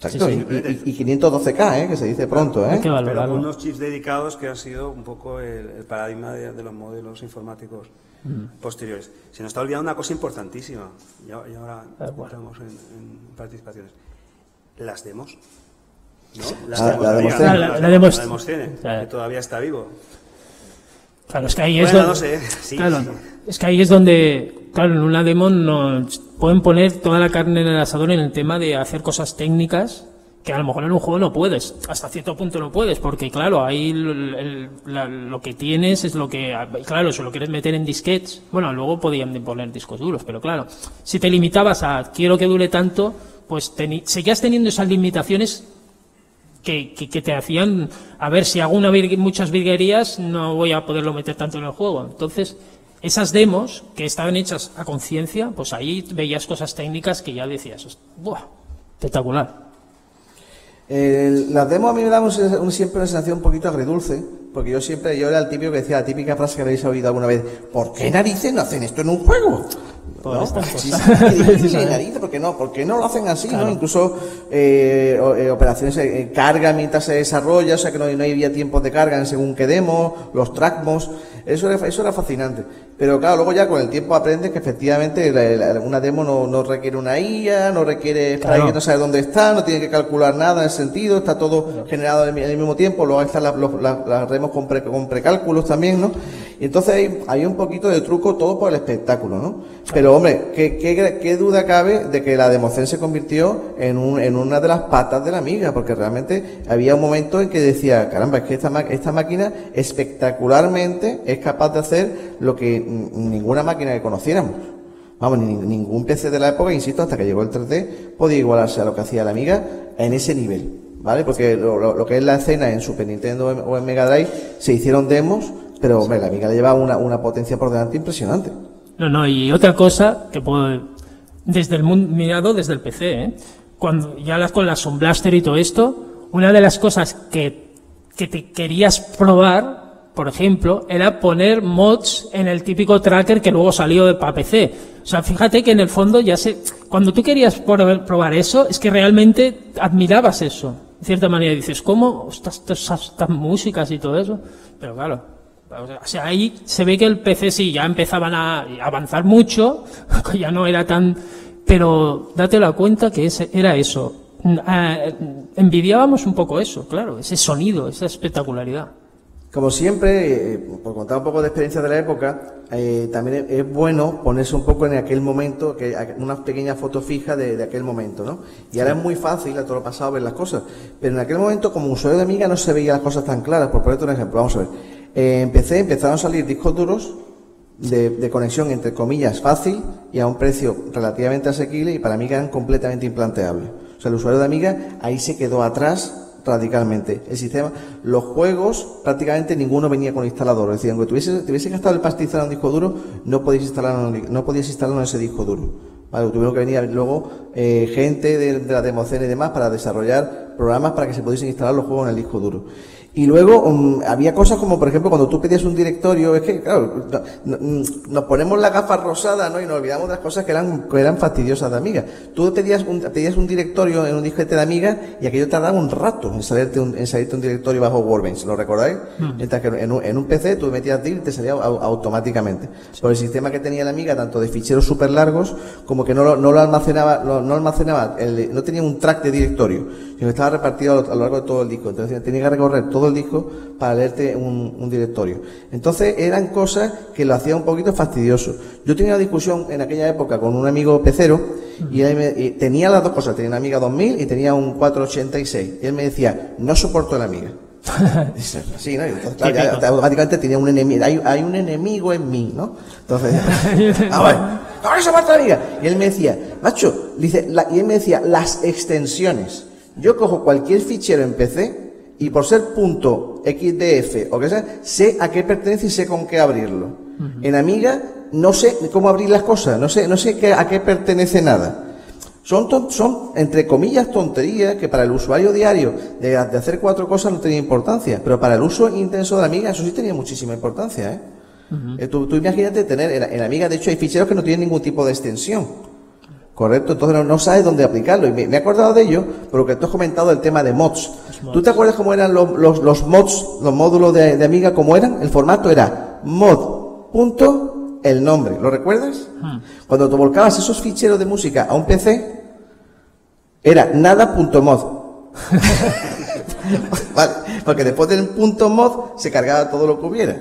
Exacto, sí, sí. Y 512K, que se dice pronto, ¿eh? Pero con unos chips dedicados que han sido un poco el paradigma de los modelos informáticos posteriores. Se nos está olvidando una cosa importantísima, y ahora entramos en participaciones. Las demos, ¿no? La demos, que todavía está vivo. Claro, es que ahí es donde, no sé. Sí. Es que ahí es donde, claro, en una demo nos pueden poner toda la carne en el asador en el tema de hacer cosas técnicas que a lo mejor en un juego no puedes, hasta cierto punto no puedes, porque claro, ahí lo que tienes es lo que, claro, si lo quieres meter en disquetes, bueno, luego podían poner discos duros, pero claro, si te limitabas a quiero que dure tanto, pues seguías teniendo esas limitaciones que te hacían, a ver, si hago una muchas virguerías no voy a poderlo meter tanto en el juego. Entonces, esas demos que estaban hechas a conciencia, pues ahí veías cosas técnicas que ya decías, ¡buah! Espectacular. Las demos a mí me dan siempre una sensación un poquito agridulce, porque yo era el típico que decía la típica frase que habéis oído alguna vez, ¿por qué narices no hacen esto en un juego? ¿No? Sí, narices, ¿por qué no lo hacen así? Claro. ¿No? Incluso operaciones, carga mientras se desarrolla, o sea que no había tiempos de carga en según qué demo, los trackmos, eso era fascinante. Pero claro, luego ya con el tiempo aprendes que efectivamente una demo no requiere una IA, no requiere, claro, que no sabes dónde está, no tiene que calcular nada en ese sentido, está todo, claro, generado en el mismo tiempo. Luego están las demos con precálculos también, ¿no? Y entonces hay un poquito de truco, todo por el espectáculo, ¿no? Claro. Pero hombre, ¿qué duda cabe de que la democen se convirtió en una de las patas de la miga, porque realmente había un momento en que decía, caramba, es que esta máquina espectacularmente es capaz de hacer lo que ninguna máquina que conociéramos. Vamos, ningún PC de la época, insisto, hasta que llegó el 3D, podía igualarse a lo que hacía la Amiga en ese nivel, ¿vale? Porque lo que es la escena en Super Nintendo o en Mega Drive, se hicieron demos, pero hombre, la Amiga le llevaba una potencia por delante impresionante. No, y otra cosa que puedo... Desde el mundo, mirado desde el PC, ¿eh? Cuando ya con la Sound Blaster y todo esto, una de las cosas que te querías probar, por ejemplo, era poner mods en el típico tracker que luego salió de para PC. O sea, fíjate que en el fondo ya se... Cuando tú querías probar eso, es que realmente admirabas eso. De cierta manera dices, ¿cómo? Ostras, estas músicas y todo eso. Pero claro, o sea, ahí se ve que el PC sí, ya empezaban a avanzar mucho, ya no era tan... Pero date la cuenta que era eso. Envidiábamos un poco eso, claro, ese sonido, esa espectacularidad. Como siempre, por contar un poco de experiencia de la época, también es bueno ponerse un poco en aquel momento, una pequeña foto fija de aquel momento, ¿no? Y ahora es muy fácil, a todo lo pasado, ver las cosas. Pero en aquel momento, como usuario de Amiga, no se veían las cosas tan claras. Por ponerte un ejemplo, vamos a ver. Empezaron a salir discos duros de conexión, entre comillas, fácil y a un precio relativamente asequible, y para Amiga eran completamente implanteables. O sea, el usuario de Amiga ahí se quedó atrás radicalmente. El sistema, los juegos, prácticamente ninguno venía con instalador. Es decir, aunque tuviese gastado el pastizal en un disco duro, no podías instalarlo en ese disco duro. Vale, tuvieron que venir luego gente de la democena y demás para desarrollar programas para que se pudiesen instalar los juegos en el disco duro. Y luego había cosas como, por ejemplo, cuando tú pedías un directorio, es que, claro, nos ponemos la gafa rosada, ¿no? Y nos olvidamos de las cosas que eran fastidiosas de Amiga. Tú pedías un directorio en un disquete de Amiga y aquello tardaba un rato en salirte un directorio bajo Workbench, ¿lo recordáis? Mientras que en un PC tú metías dir y te salía automáticamente. Por el sistema que tenía la Amiga, tanto de ficheros súper largos, como que no tenía un track de directorio, sino que estaba repartido a lo largo de todo el disco. Entonces tenía que recorrer todo el disco para leerte un directorio. Entonces eran cosas que lo hacían un poquito fastidioso. Yo tenía una discusión en aquella época con un amigo pecero y él tenía las dos cosas, tenía una Amiga 2000 y tenía un 486. Y él me decía, no soporto la Amiga. Sí, ¿no? Entonces, claro, ya, automáticamente tenía un enemigo, hay un enemigo en mí, ¿no? Entonces, ahora soporto la Amiga. Y él me decía, macho, y él me decía, las extensiones. Yo cojo cualquier fichero en PC y por ser .xdf o que sea, sé a qué pertenece y sé con qué abrirlo. En Amiga no sé cómo abrir las cosas, no sé a qué pertenece nada. Son, entre comillas, tonterías que para el usuario diario de hacer cuatro cosas no tenía importancia, pero para el uso intenso de la Amiga eso sí tenía muchísima importancia, ¿eh? Tú imagínate tener, en Amiga de hecho hay ficheros que no tienen ningún tipo de extensión. Correcto, entonces no sabes dónde aplicarlo. Y me he acordado de ello, porque tú has comentado el tema de mods. ¿Tú te acuerdas cómo eran los mods, los módulos de Amiga, cómo eran? El formato era mod punto el nombre. ¿Lo recuerdas? Cuando te volcabas esos ficheros de música a un PC, era nada.mod. Vale, porque después del punto mod se cargaba todo lo que hubiera.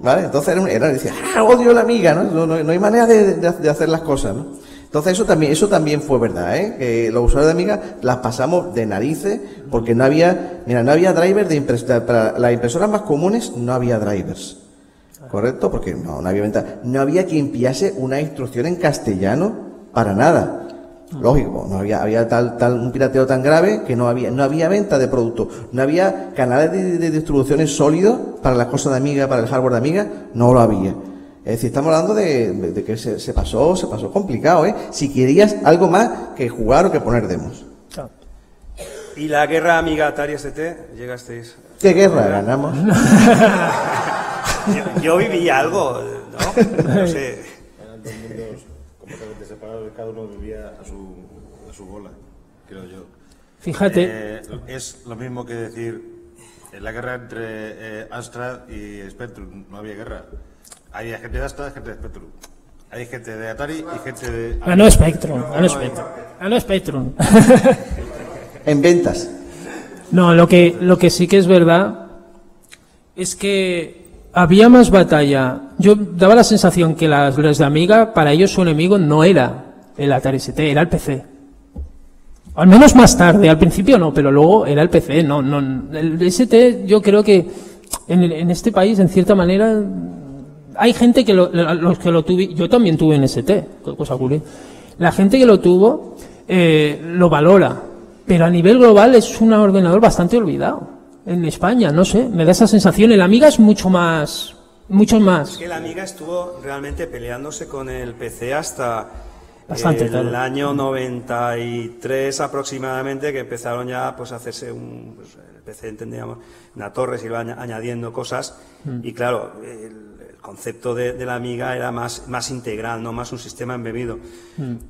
Vale, entonces era decía, odio la Amiga, ¿no? No hay manera de hacer las cosas, ¿no? Entonces eso también fue verdad, ¿eh? Que los usuarios de Amiga las pasamos de narices porque no había drivers para las impresoras más comunes, no había drivers. ¿Correcto? Porque no había quien pillase una instrucción en castellano para nada. Lógico, no había un pirateo tan grave que no había venta de productos, no había canales de distribuciones sólidos para las cosas de Amiga, para el hardware de Amiga, no lo había. Es decir, estamos hablando de que se pasó complicado, ¿eh? Si querías algo más que jugar o que poner demos. Ah. ¿Y la guerra Amiga Atari ST? ¿Llegasteis? ¿Qué guerra ganamos? yo viví algo, ¿no? No sé. Eran dos mundos completamente separados, cada uno vivía a su bola, creo yo. Fíjate. Es lo mismo que decir, la guerra entre Amstrad y Spectrum, no había guerra. Había gente de Astra, gente de Spectrum. Hay gente de Atari y gente de... Ganó Spectrum, ganó Spectrum. En ventas. No, lo que sí que es verdad es que había más batalla. Yo daba la sensación que los de Amiga, para ellos su enemigo no era el Atari ST, era el PC. Al menos más tarde, al principio no, pero luego era el PC. No, el ST yo creo que en este país, en cierta manera... Hay gente que los que lo tuve, yo también tuve en ST, cosa curiosa. La gente que lo tuvo lo valora, pero a nivel global es un ordenador bastante olvidado. En España, no sé, me da esa sensación. El Amiga es mucho más. Es que el Amiga estuvo realmente peleándose con el PC hasta el año 93 aproximadamente, que empezaron ya pues a hacerse un... Pues, el PC, entendíamos, una torre, se iba añadiendo cosas, y claro... concepto de la Amiga era más integral, no más un sistema embebido.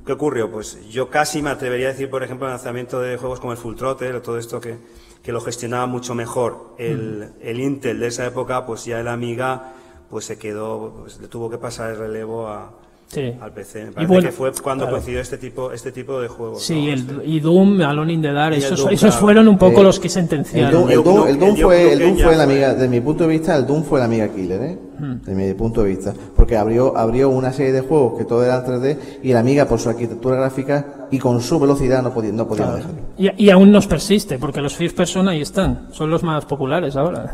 ¿Qué ocurrió? Pues yo casi me atrevería a decir, por ejemplo, el lanzamiento de juegos como el Full Throttle o todo esto que lo gestionaba mucho mejor el Intel de esa época, pues ya el Amiga pues se quedó, pues le tuvo que pasar el relevo al PC. Me parece que fue cuando coincidió este tipo de juegos. Sí, ¿no? Y Doom, Alone in the Dark, esos fueron un poco los que sentenciaron. El Doom fue la Amiga, desde mi punto de vista, el Doom fue la Amiga killer, ¿eh? Desde mi punto de vista, porque abrió una serie de juegos que todo era 3D y la Amiga por su arquitectura gráfica y con su velocidad no podía dejarlo. Y aún nos persiste, porque los first person ahí están, son los más populares ahora.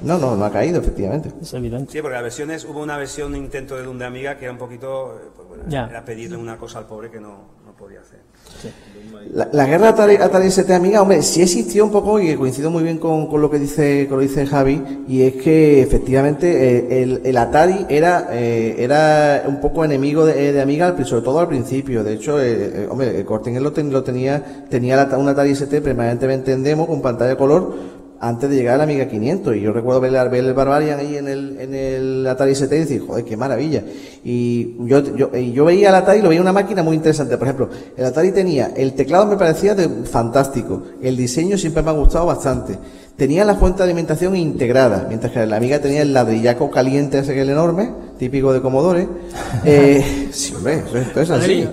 no ha caído, efectivamente. Es evidente. Sí, porque hubo una versión, un intento de Doom de Amiga que era un poquito, pues bueno, era pedirle una cosa al pobre que no podía hacer. Sí. La guerra Atari ST Amiga, hombre, sí existió un poco y coincido muy bien con lo que dice Javi, y es que efectivamente el Atari era un poco enemigo de Amiga, sobre todo al principio. De hecho, hombre, el Corte Inglés tenía un Atari ST permanentemente en demo con pantalla de color antes de llegar a la Amiga 500, y yo recuerdo ver el Barbarian ahí en el Atari ST y decir, joder, qué maravilla. Y yo veía el Atari, lo veía una máquina muy interesante. Por ejemplo, el Atari tenía, el teclado me parecía fantástico, el diseño siempre me ha gustado bastante, tenía la fuente de alimentación integrada, mientras que la Amiga tenía el ladrillaco caliente ese que es el enorme, típico de Commodore. Sí, hombre, esto es así.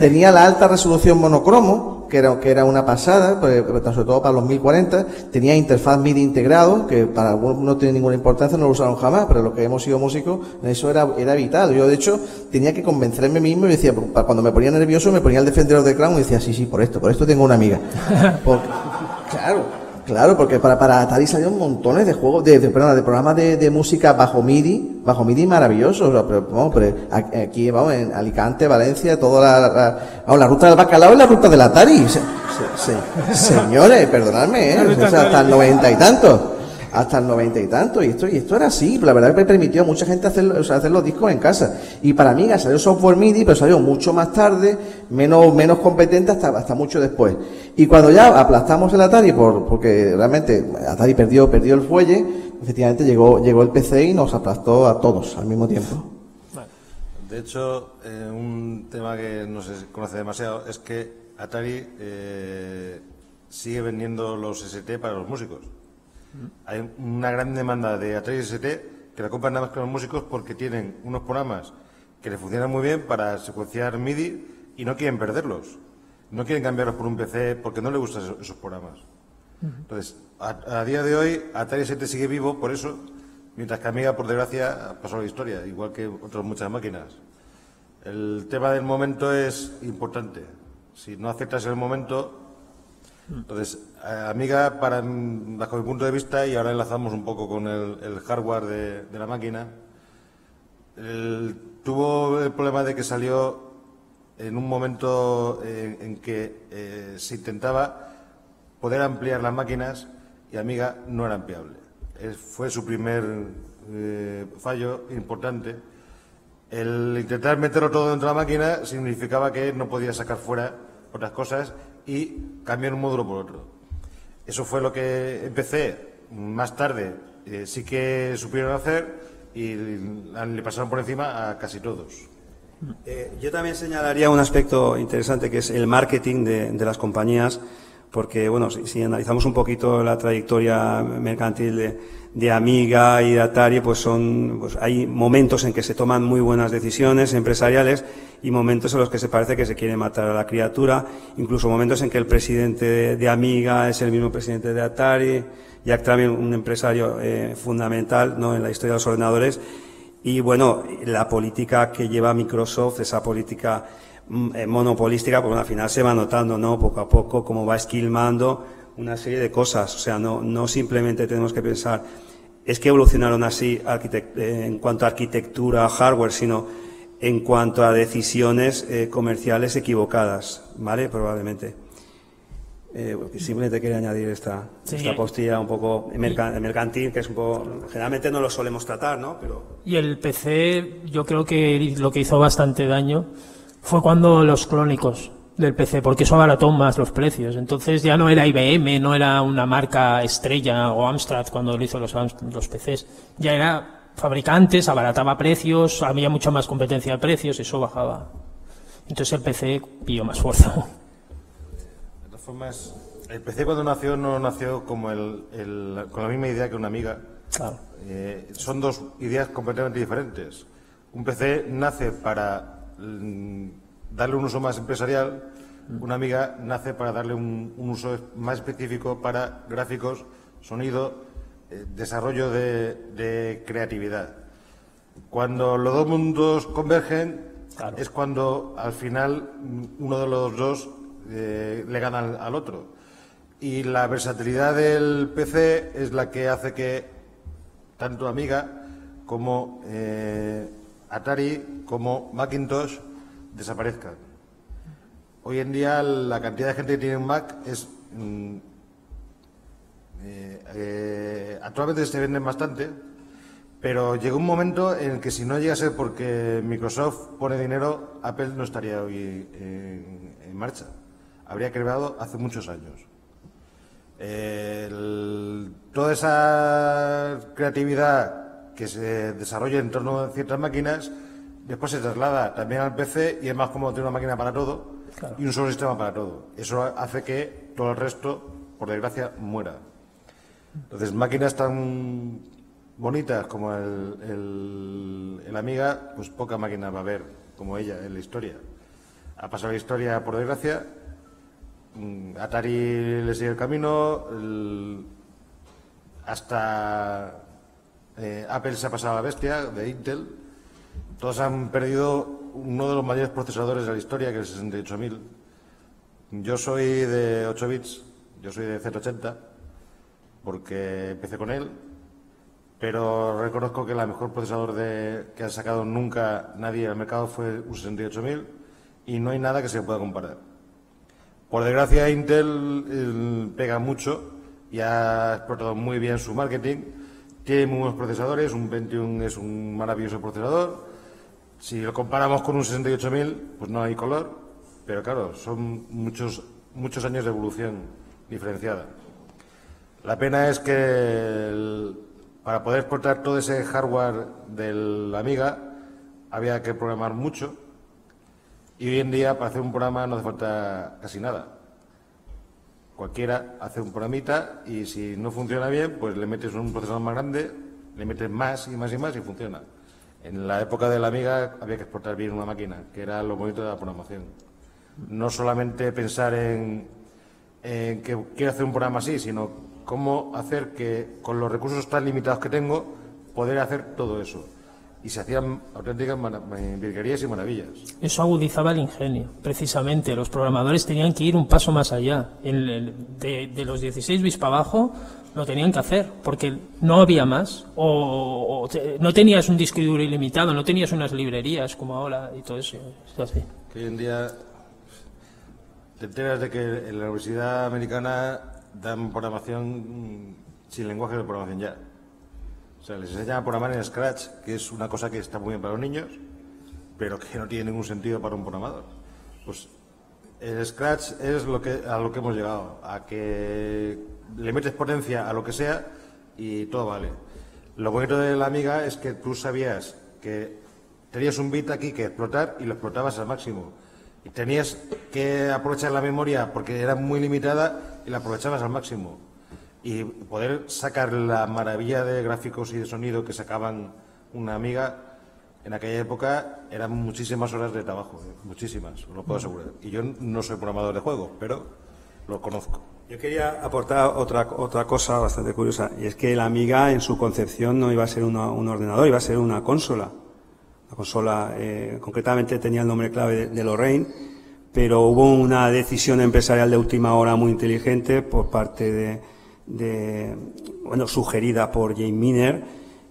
Tenía la alta resolución monocromo, que era una pasada, sobre todo para los 1040, tenía interfaz MIDI integrado, que para algunos no tiene ninguna importancia, no lo usaron jamás, pero los que hemos sido músicos, eso era vital. Yo, de hecho, tenía que convencerme mismo y decía, cuando me ponía nervioso, me ponía el defensor de Crown y decía, sí, por esto tengo una Amiga. Porque, claro, porque para Atari salieron montones de juegos, de programas de música bajo MIDI maravillosos. O sea, pero aquí, vamos, en Alicante, Valencia, toda la ruta del bacalao es la ruta del Atari. Señores, perdonadme, o sea, hasta el noventa y tanto, y esto era así. La verdad que permitió a mucha gente hacer los discos en casa. Y para Amiga salió software MIDI, pero salió mucho más tarde, menos competente hasta mucho después. Y cuando ya aplastamos el Atari, porque realmente Atari perdió el fuelle, efectivamente llegó el PC y nos aplastó a todos al mismo tiempo. De hecho, un tema que no se conoce demasiado es que Atari sigue vendiendo los ST para los músicos. Hay una gran demanda de Atari ST que la compran nada más que los músicos, porque tienen unos programas que les funcionan muy bien para secuenciar MIDI y no quieren perderlos. No quieren cambiarlos por un PC porque no les gustan esos programas. Entonces, a día de hoy, Atari ST sigue vivo por eso, mientras que Amiga, por desgracia, ha pasado la historia, igual que otras muchas máquinas. El tema del momento es importante. Si no aceptas el momento... Entonces, Amiga, bajo mi punto de vista, y ahora enlazamos un poco con el hardware de la máquina, tuvo el problema de que salió en un momento en que se intentaba poder ampliar las máquinas y Amiga no era ampliable. Fue su primer fallo importante. El intentar meterlo todo dentro de la máquina significaba que no podía sacar fuera otras cosas y cambiar un módulo por otro. Eso fue lo que empecé más tarde. Sí que supieron hacer y le pasaron por encima a casi todos. Yo también señalaría un aspecto interesante, que es el marketing de las compañías, porque bueno, si analizamos un poquito la trayectoria mercantil de Amiga y de Atari, pues hay momentos en que se toman muy buenas decisiones empresariales y momentos en los que se parece que se quiere matar a la criatura, incluso momentos en que el presidente de Amiga es el mismo presidente de Atari, Jack Tramiel, un empresario fundamental, ¿no?, en la historia de los ordenadores. Y bueno, la política que lleva Microsoft, esa política monopolística, pues bueno, al final se va notando, ¿no?, poco a poco, cómo va esquilmando una serie de cosas. O sea, no simplemente tenemos que pensar, es que evolucionaron así en cuanto a arquitectura, hardware, sino en cuanto a decisiones comerciales equivocadas, ¿vale? Probablemente. Simplemente quería añadir esta postilla un poco mercantil, que es un poco, generalmente no lo solemos tratar, ¿no? Pero... Y el PC, yo creo que lo que hizo bastante daño fue cuando los clónicos del PC, porque eso abarató más los precios. Entonces ya no era IBM, no era una marca estrella o Amstrad cuando lo hizo los PCs. Ya era fabricantes, abarataba precios, había mucha más competencia de precios, eso bajaba. Entonces el PC pilló más fuerza. Formas, el PC cuando nació no nació como con la misma idea que una Amiga. Claro. Son dos ideas completamente diferentes. Un PC nace para darle un uso más empresarial, una Amiga nace para darle un uso más específico para gráficos, sonido, desarrollo de creatividad. Cuando los dos mundos convergen, claro, es cuando al final uno de los dos le gana al otro, y la versatilidad del PC es la que hace que tanto Amiga como Atari como Macintosh desaparezcan. Hoy en día la cantidad de gente que tiene un Mac es actualmente se venden bastante, pero llegó un momento en el que si no llega a ser porque Microsoft pone dinero, Apple no estaría hoy en marcha. Habría creado hace muchos años. Toda esa creatividad que se desarrolla en torno a ciertas máquinas, después se traslada también al PC y es más cómodo tener una máquina para todo, claro, y un solo sistema para todo. Eso hace que todo el resto, por desgracia, muera. Entonces, máquinas tan bonitas como el Amiga, pues poca máquina va a haber como ella en la historia. Ha pasado la historia, por desgracia. Atari le sigue el camino, hasta Apple se ha pasado a la bestia de Intel. Todos han perdido uno de los mayores procesadores de la historia, que es el 68000. Yo soy de 8 bits, yo soy de Z80, porque empecé con él, pero reconozco que el mejor procesador que ha sacado nunca nadie al mercado fue un 68000, y no hay nada que se pueda comparar. Por desgracia, Intel pega mucho y ha explotado muy bien su marketing. Tiene muy buenos procesadores, un Pentium es un maravilloso procesador. Si lo comparamos con un 68000, pues no hay color, pero claro, son muchos años de evolución diferenciada. La pena es que para poder exportar todo ese hardware del Amiga había que programar mucho. Y hoy en día, para hacer un programa no hace falta casi nada. Cualquiera hace un programita y si no funciona bien, pues le metes un procesador más grande, le metes más y más y más y funciona. En la época de la Amiga había que exportar bien una máquina, que era lo bonito de la programación. No solamente pensar en que quiero hacer un programa así, sino cómo hacer que, con los recursos tan limitados que tengo, poder hacer todo eso. Y se hacían auténticas virguerías y maravillas. Eso agudizaba el ingenio, precisamente. Los programadores tenían que ir un paso más allá. De los 16 bits para abajo lo tenían que hacer, porque no había más. No tenías un disco duro ilimitado, no tenías unas librerías como ahora y todo eso. Es así. Hoy en día te enteras de que en la Universidad Americana dan programación sin lenguaje de programación ya. O sea, les enseñan a programar en Scratch, que es una cosa que está muy bien para los niños, pero que no tiene ningún sentido para un programador. Pues el Scratch es lo que, a lo que hemos llegado, a que le metes potencia a lo que sea y todo vale. Lo bonito de la Amiga es que tú sabías que tenías un bit aquí que explotar y lo explotabas al máximo. Y tenías que aprovechar la memoria porque era muy limitada y la aprovechabas al máximo. Y poder sacar la maravilla de gráficos y de sonido que sacaban una Amiga en aquella época eran muchísimas horas de trabajo, muchísimas, os lo puedo asegurar. Y yo no soy programador de juegos, pero lo conozco. Yo quería aportar otra cosa bastante curiosa, y es que la Amiga en su concepción no iba a ser un ordenador, iba a ser una consola. La consola, concretamente, tenía el nombre clave de Lorraine, pero hubo una decisión empresarial de última hora muy inteligente por parte bueno, sugerida por Jay Miner,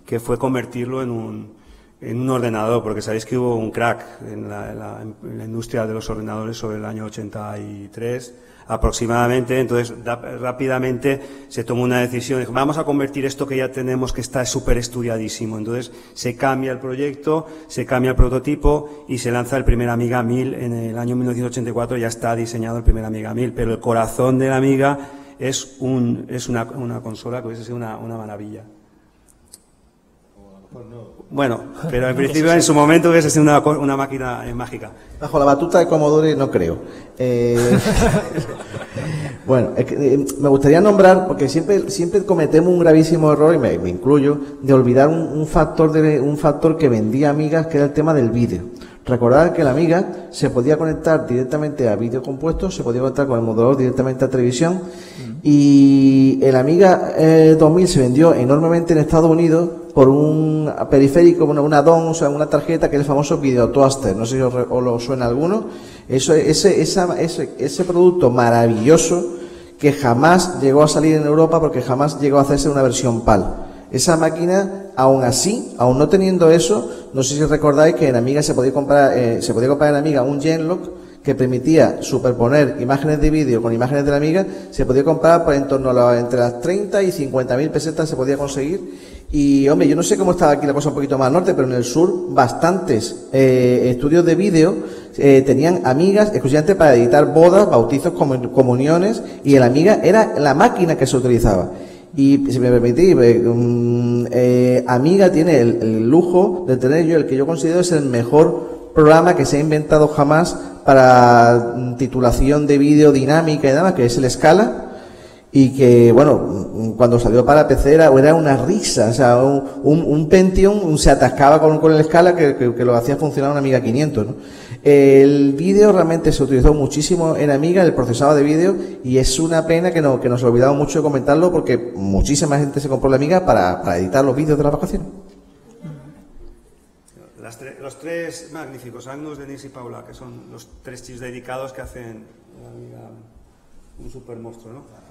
que fue convertirlo en un ordenador, porque sabéis que hubo un crack en la industria de los ordenadores sobre el año 83 aproximadamente. Entonces rápidamente se tomó una decisión, vamos a convertir esto que ya tenemos, que está súper estudiadísimo. Entonces se cambia el proyecto, se cambia el prototipo y se lanza el primer Amiga 1000 en el año 1984, ya está diseñado el primer Amiga 1000, pero el corazón de la Amiga es una consola que hubiese sido una maravilla. Bueno, pero en principio en su momento hubiese sido una máquina mágica. Bajo la batuta de Commodore no creo. Bueno, es que, me gustaría nombrar, porque siempre cometemos un gravísimo error, y me incluyo, de olvidar un factor que vendía Amigas, que era el tema del vídeo. Recordad que la Amiga se podía conectar directamente a vídeo compuesto, se podía conectar con el modulador directamente a televisión, y el Amiga 2000 se vendió enormemente en Estados Unidos por un periférico, una add-on, o sea, una tarjeta que es el famoso Video Toaster, no sé si os lo suena a alguno. Ese producto maravilloso que jamás llegó a salir en Europa porque jamás llegó a hacerse una versión PAL. Esa máquina, aún así, aún no teniendo eso, no sé si recordáis que en Amiga se podía comprar en Amiga un Genlock que permitía superponer imágenes de vídeo con imágenes de la Amiga. Se podía comprar por en torno a entre las 30 y 50.000 pesetas se podía conseguir. Y hombre, yo no sé cómo estaba aquí la cosa un poquito más al norte, pero en el sur bastantes estudios de vídeo tenían Amigas exclusivamente para editar bodas, bautizos, comuniones, y el Amiga era la máquina que se utilizaba. Y si me permitís, Amiga tiene el lujo de tener el que yo considero es el mejor programa que se ha inventado jamás para titulación de vídeo dinámica y nada más, que es el Scala, y que, bueno, cuando salió para PC era una risa, o sea, un Pentium se atascaba con el Scala que lo hacía funcionar una Amiga 500, ¿no? El vídeo realmente se utilizó muchísimo en Amiga, el procesado de vídeo, y es una pena que nos olvidamos mucho de comentarlo, porque muchísima gente se compró la Amiga para editar los vídeos de las vacaciones. Los tres magníficos, Agnus, Denis y Paula, que son los tres chips dedicados que hacen la Amiga un super monstruo, ¿no?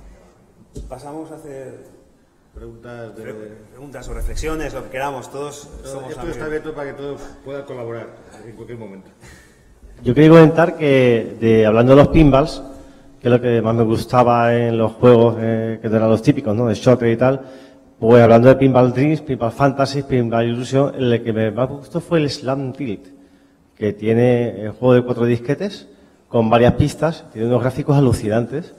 Pasamos a hacer preguntas o reflexiones, lo que queramos, todos somos amigos. Esto está abierto para que todos puedan colaborar en cualquier momento. Yo quería comentar que, hablando de los pinballs, que es lo que más me gustaba en los juegos, que eran los típicos, ¿no?, de Shocker y tal, pues hablando de Pinball Dreams, Pinball Fantasy, Pinball Illusion, el que me más gustó fue el Slam Tilt, que tiene el juego de 4 disquetes, con varias pistas, tiene unos gráficos alucinantes,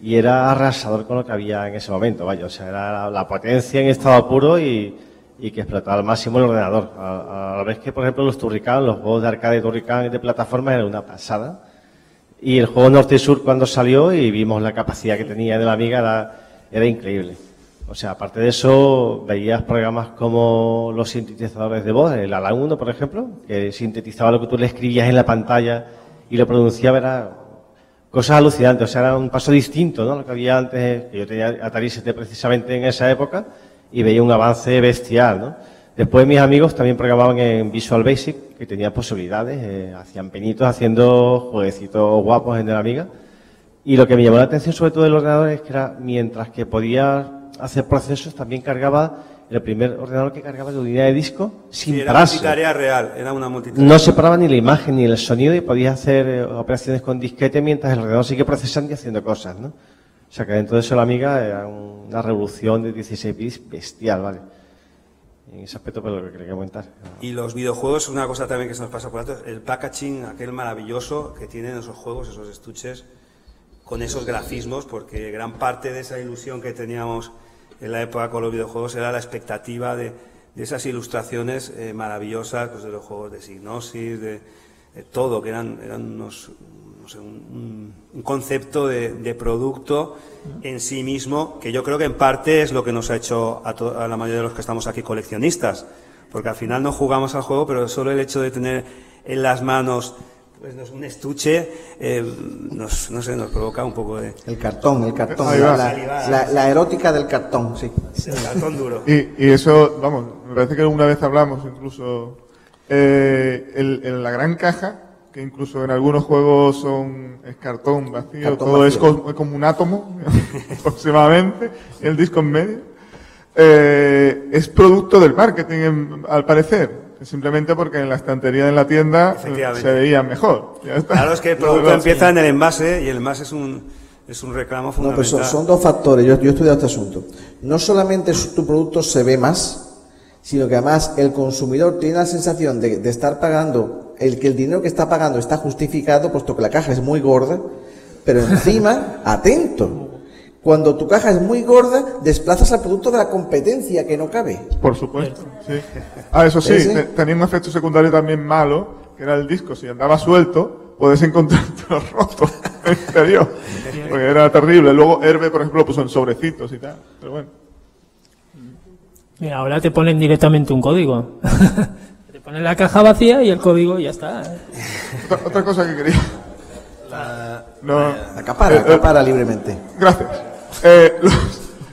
y era arrasador con lo que había en ese momento, vaya, o sea, era la potencia en estado puro y que explotaba al máximo el ordenador. A la vez que, por ejemplo, los Turrican, los juegos de arcade de Turrican y de plataformas eran una pasada. Y el juego Norte y Sur cuando salió y vimos la capacidad que tenía de la Amiga era increíble. O sea, aparte de eso, veías programas como los sintetizadores de voz, el Alan 1, por ejemplo, que sintetizaba lo que tú le escribías en la pantalla y lo pronunciaba, era cosas alucinantes, o sea, era un paso distinto, ¿no?, lo que había antes. Yo tenía Atari ST precisamente en esa época y veía un avance bestial, ¿no? Después mis amigos también programaban en Visual Basic, que tenía posibilidades, hacían pinitos haciendo jueguecitos guapos en la Amiga. Y lo que me llamó la atención sobre todo del ordenador es que era, mientras que podía hacer procesos, también cargaba el primer ordenador que cargaba de unidad de disco sin pararse. Era una tarea real, era una multitarea. No se paraba ni la imagen ni el sonido y podías hacer operaciones con disquete mientras el ordenador sigue procesando y haciendo cosas, ¿no? O sea que dentro de eso la Amiga era una revolución de 16 bits bestial, ¿vale? En ese aspecto, pero lo que quería comentar. Y los videojuegos, una cosa también que se nos pasa por alto, el packaging, aquel maravilloso que tienen esos juegos, esos estuches, con esos grafismos, porque gran parte de esa ilusión que teníamos en la época con los videojuegos era la expectativa de esas ilustraciones maravillosas, pues, de los juegos de Psygnosis, de todo, que eran unos, no sé, un concepto de producto en sí mismo, que yo creo que en parte es lo que nos ha hecho a la mayoría de los que estamos aquí coleccionistas, porque al final no jugamos al juego, pero solo el hecho de tener en las manos pues un estuche, nos provoca un poco de... El cartón, la erótica del cartón, sí. El cartón duro. Y eso, vamos, me parece que una vez hablamos incluso, en la gran caja, que incluso en algunos juegos es cartón vacío, es como un átomo, aproximadamente, el disco en medio, es producto del marketing, al parecer. Simplemente porque en la estantería de la tienda se veía mejor. Ya está. Claro, es que el producto empieza en el envase y el envase es un reclamo fundamental. No, pues son dos factores. Yo he estudiado este asunto. No solamente tu producto se ve más, sino que además el consumidor tiene la sensación de estar pagando, que el dinero que está pagando está justificado, puesto que la caja es muy gorda, pero encima, atento. Cuando tu caja es muy gorda, desplazas al producto de la competencia que no cabe. Por supuesto, sí. Ah, eso sí, tenía un efecto secundario también malo, que era el disco. Si andaba suelto, puedes encontrártelo roto en el interior, porque era terrible. Luego Herbe, por ejemplo, puso en sobrecitos y tal, pero bueno. Mira, ahora te ponen directamente un código. Te ponen la caja vacía y el código y ya está. Otra cosa que quería... Acapara libremente. Gracias.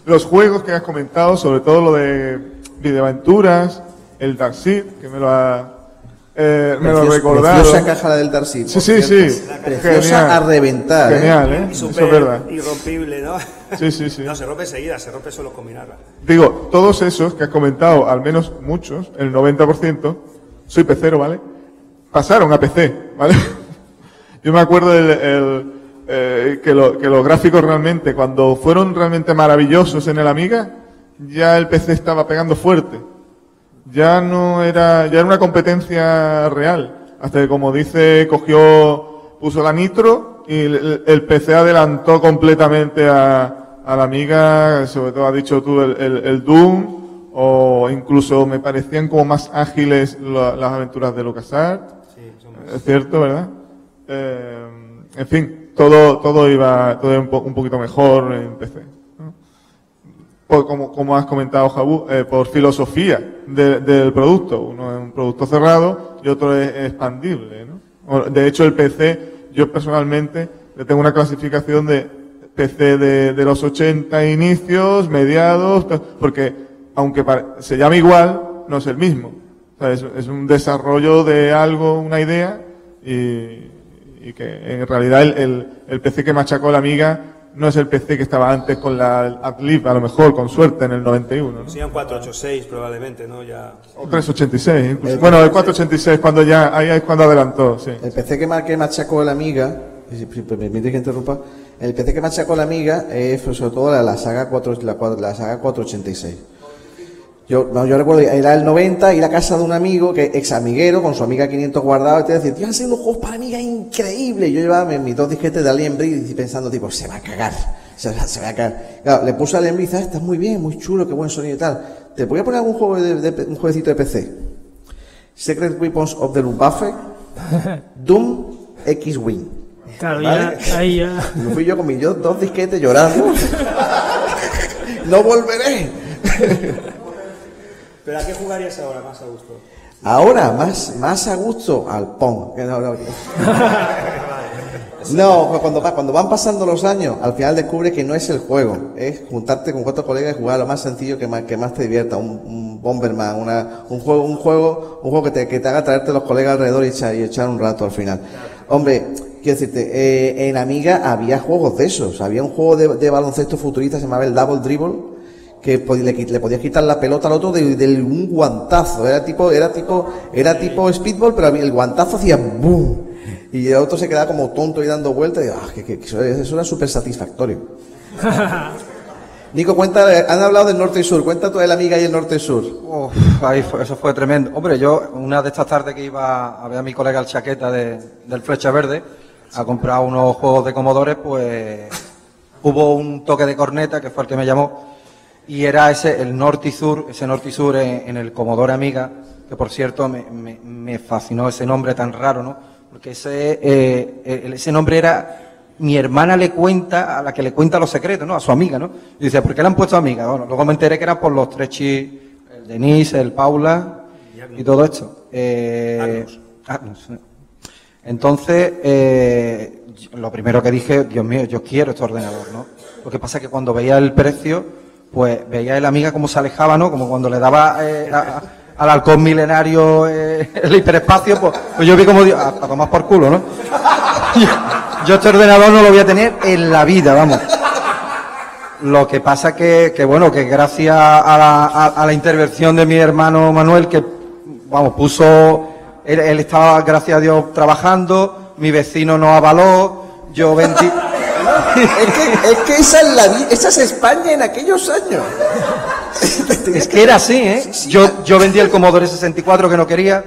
Los juegos que has comentado, sobre todo lo de videoaventuras, el Dark Seed, que me lo recordado. Preciosa caja del Dark Seed. Sí. Preciosa, genial, a reventar. Genial, ¿eh? Y super, eso es verdad. Irrompible, ¿no? Sí. No, se rompe enseguida, se rompe solo combinarla. Digo, todos esos que has comentado, al menos muchos, el 90%, soy pecero, ¿vale? Pasaron a PC, ¿vale? Yo me acuerdo que los gráficos realmente, cuando fueron realmente maravillosos en el Amiga, ya el PC estaba pegando fuerte. Ya era una competencia real. Hasta que, como dice, puso la Nitro y el PC adelantó completamente a la Amiga, sobre todo, has dicho tú, el Doom, o incluso me parecían como más ágiles las aventuras de LucasArts. Sí, es cierto, ¿verdad? En fin. Todo iba un poquito mejor en PC, ¿no? Como has comentado, Javu, por filosofía del producto. Uno es un producto cerrado y otro es expandible, ¿no? De hecho, el PC, yo personalmente le tengo una clasificación de PC de los 80 inicios, mediados, porque aunque se llame igual, no es el mismo. O sea, es un desarrollo de algo, una idea, y que en realidad el PC que machacó la Amiga no es el PC que estaba antes con la Atleaf, a lo mejor, con suerte, en el 91, ¿no? Sí, un 486 probablemente, ¿no? Ya... O 386, incluso. Bueno, el 486, cuando ya, ahí es cuando adelantó, sí. El PC que machacó la Amiga, si me permite que interrumpa, el PC que machacó la Amiga es sobre todo la saga 486. Yo recuerdo, era el 90, ir a casa de un amigo, que ex amiguero, con su Amiga 500 guardado, y te decía, tío, han sido unos juegos para Amiga increíbles. Yo llevaba mis dos disquetes de Alien Breed y pensando, tipo, se va a cagar, se va a cagar. Claro, le puse a Alien Breed, ah, está muy bien, muy chulo, qué buen sonido y tal. Te voy a poner algún juego un jueguecito de PC. Secret Weapons of the Luftwaffe, Doom, X-Wing. Claro, ¿vale? Ahí ya. Me fui yo con mis dos disquetes llorando. No volveré. ¿Pero a qué jugarías ahora más a gusto? Ahora, más a gusto, al Pong. No, cuando van pasando los años, al final descubres que no es el juego. Es juntarte con cuatro colegas y jugar lo más sencillo que más te divierta. Un Bomberman, un juego que te haga traerte los colegas alrededor y echar un rato al final. Hombre, quiero decirte, en Amiga había juegos de esos. Había un juego de baloncesto futurista, se llamaba el Double Dribble, que le podías quitar la pelota al otro de un guantazo. Era tipo speedball, pero el guantazo hacía boom. Y el otro se quedaba como tonto y dando vueltas. Y digo, ah, que eso era súper satisfactorio. Nico, cuenta, han hablado del norte y sur. Cuenta tú de la amiga y el norte y sur. Uf, ahí fue, eso fue tremendo. Hombre, yo una de estas tardes que iba a ver a mi colega el chaqueta del Flecha Verde a comprar unos juegos de Commodore, pues hubo un toque de corneta que fue el que me llamó. Y era ese norte y sur en el Commodore Amiga, que por cierto me fascinó ese nombre tan raro, ¿no? Porque ese nombre era, mi hermana le cuenta, a la que le cuenta los secretos, ¿no? A su amiga, ¿no? Y dice, ¿por qué le han puesto Amiga? Bueno, luego me enteré que era por los tres chis, el Denis, el Paula y todo esto. Agnos. Entonces, lo primero que dije, Dios mío, yo quiero este ordenador, ¿no? Lo que pasa es que cuando veía el precio, pues veía a la amiga cómo se alejaba, ¿no? Como cuando le daba al halcón milenario el hiperespacio, pues yo vi como, a tomar por culo, ¿no? Yo este ordenador no lo voy a tener en la vida, vamos. Lo que pasa que bueno, que gracias a la intervención de mi hermano Manuel, que, vamos, puso... Él estaba, gracias a Dios, trabajando, mi vecino no avaló, yo vendí... Es que esa es España en aquellos años. Es que era así, ¿eh? Sí. Yo vendí el Commodore 64 que no quería,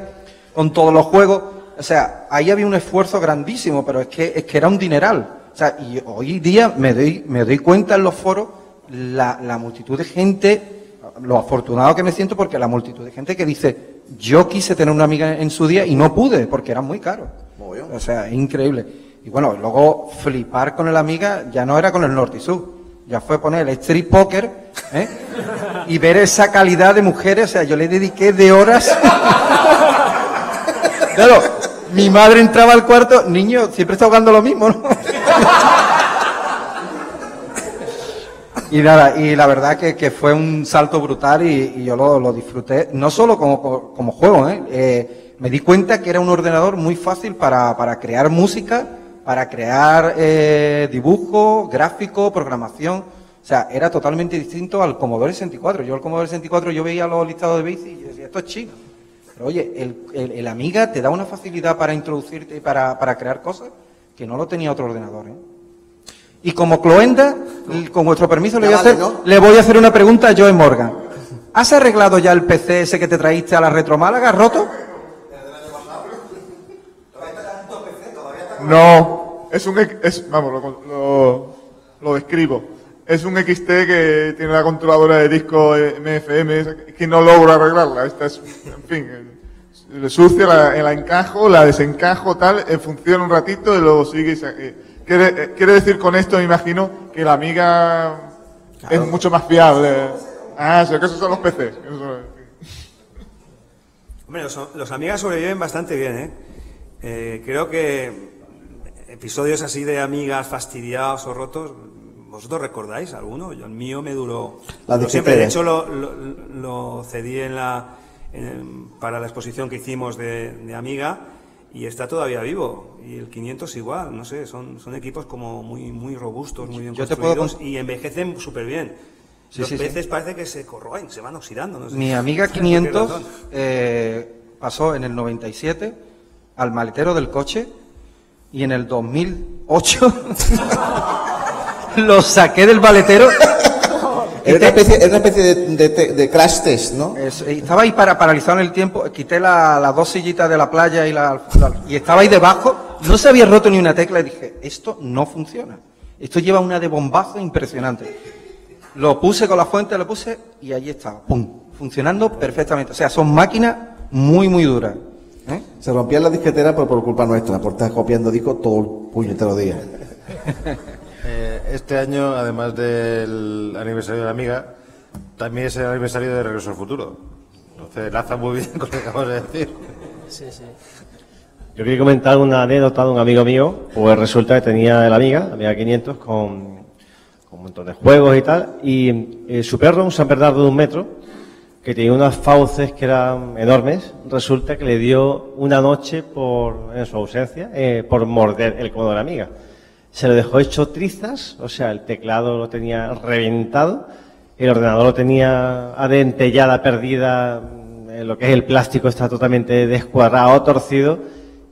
con todos los juegos. O sea, ahí había un esfuerzo grandísimo, pero es que era un dineral. O sea, y hoy día me doy cuenta en los foros la multitud de gente, lo afortunado que me siento, porque la multitud de gente que dice, yo quise tener una amiga en su día y no pude, porque era muy caro. O sea, es increíble. Y bueno, luego flipar con el Amiga ya no era con el norte y sur. Ya fue poner el street poker, ¿eh? Y ver esa calidad de mujeres. O sea, yo le dediqué de horas. Claro, mi madre entraba al cuarto. Niño, siempre está jugando lo mismo, ¿no? Y nada, y la verdad que fue un salto brutal y yo lo disfruté. No solo como juego, ¿eh? Me di cuenta que era un ordenador muy fácil para crear música, para crear dibujo, gráfico, programación. O sea, era totalmente distinto al Commodore 64. Yo el Commodore 64 yo veía los listados de BASIC y decía, esto es chino. Pero oye, el Amiga te da una facilidad para introducirte y para crear cosas que no lo tenía otro ordenador, ¿eh? Y como cloenda, con vuestro permiso le voy a hacer una pregunta a Joe Morgan. ¿Has arreglado ya el PC ese que te traíste a la Retro Málaga, roto? No, lo describo. Es un XT que tiene la controladora de disco MFM, que no logro arreglarla. Esta es, en fin, sucia, la encajo, la desencajo, tal, funciona un ratito y luego sigue. Quiere decir con esto, me imagino, que la Amiga es mucho más fiable. Ah, sí, que esos son los PCs. Hombre, los Amigas sobreviven bastante bien, ¿eh? Creo que episodios así de Amigas fastidiados o rotos, ¿vosotros recordáis alguno? Yo, el mío me duró. Siempre, de hecho, lo cedí para la exposición que hicimos de Amiga y está todavía vivo. Y el 500 igual, no sé, son equipos como muy, muy robustos, muy bien construidos y envejecen súper bien. Sí, Los peces parece que se corroen, se van oxidando. No sé. Mi Amiga 500 pasó en el 97... al maletero del coche y en el 2008 lo saqué del maletero. Era una especie de crash test, ¿no? Estaba ahí paralizado en el tiempo, quité las dos sillitas de la playa y estaba ahí debajo, no se había roto ni una tecla y dije, esto no funciona, esto lleva una de bombazo impresionante. Lo puse con la fuente, lo puse y allí estaba, pum, funcionando perfectamente. O sea, son máquinas muy, muy duras. ¿Eh? Se rompían las disqueteras por culpa nuestra, por estar copiando discos todo el puñetero día. Este año, además del aniversario de la Amiga, también es el aniversario de Regreso al Futuro. Entonces, laza muy bien con lo que acabas de decir. Sí, sí. Yo quería comentar una anécdota de un amigo mío, pues resulta que tenía la Amiga 500, con un montón de juegos y tal, y su perro, un San Bernardo de 1 metro, que tenía unas fauces que eran enormes, resulta que le dio una noche en su ausencia, por morder el Commodore Amiga. Se lo dejó hecho trizas, o sea, el teclado lo tenía reventado, el ordenador lo tenía adentellada, perdida, lo que es el plástico está totalmente descuadrado, torcido,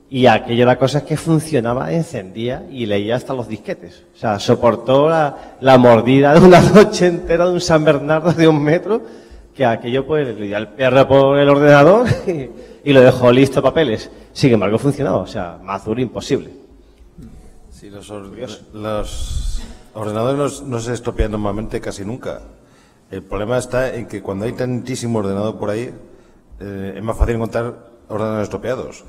y aquello, la cosa es que funcionaba, encendía y leía hasta los disquetes. O sea, soportó la mordida de una noche entera de un San Bernardo de 1 metro, que aquello pues le dio al perro por el ordenador y lo dejó listo papeles. Sin embargo, funcionaba, o sea, Mazur imposible. Sí, los ordenadores no se estropean normalmente casi nunca. El problema está en que cuando hay tantísimo ordenador por ahí, es más fácil encontrar ordenadores estropeados.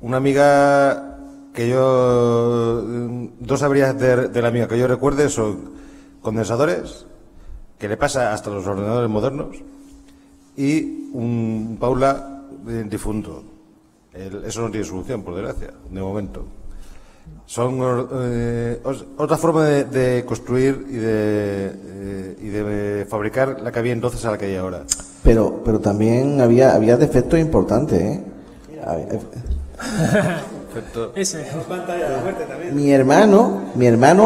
Una amiga que yo... Dos averías de la amiga que yo recuerde son condensadores, que le pasa hasta los ordenadores modernos, y un Paula difunto. Eso no tiene solución, por desgracia, de momento. Son otra forma de construir y de fabricar la que había entonces a la que hay ahora. Pero también había defectos importantes, ¿eh? Mi hermano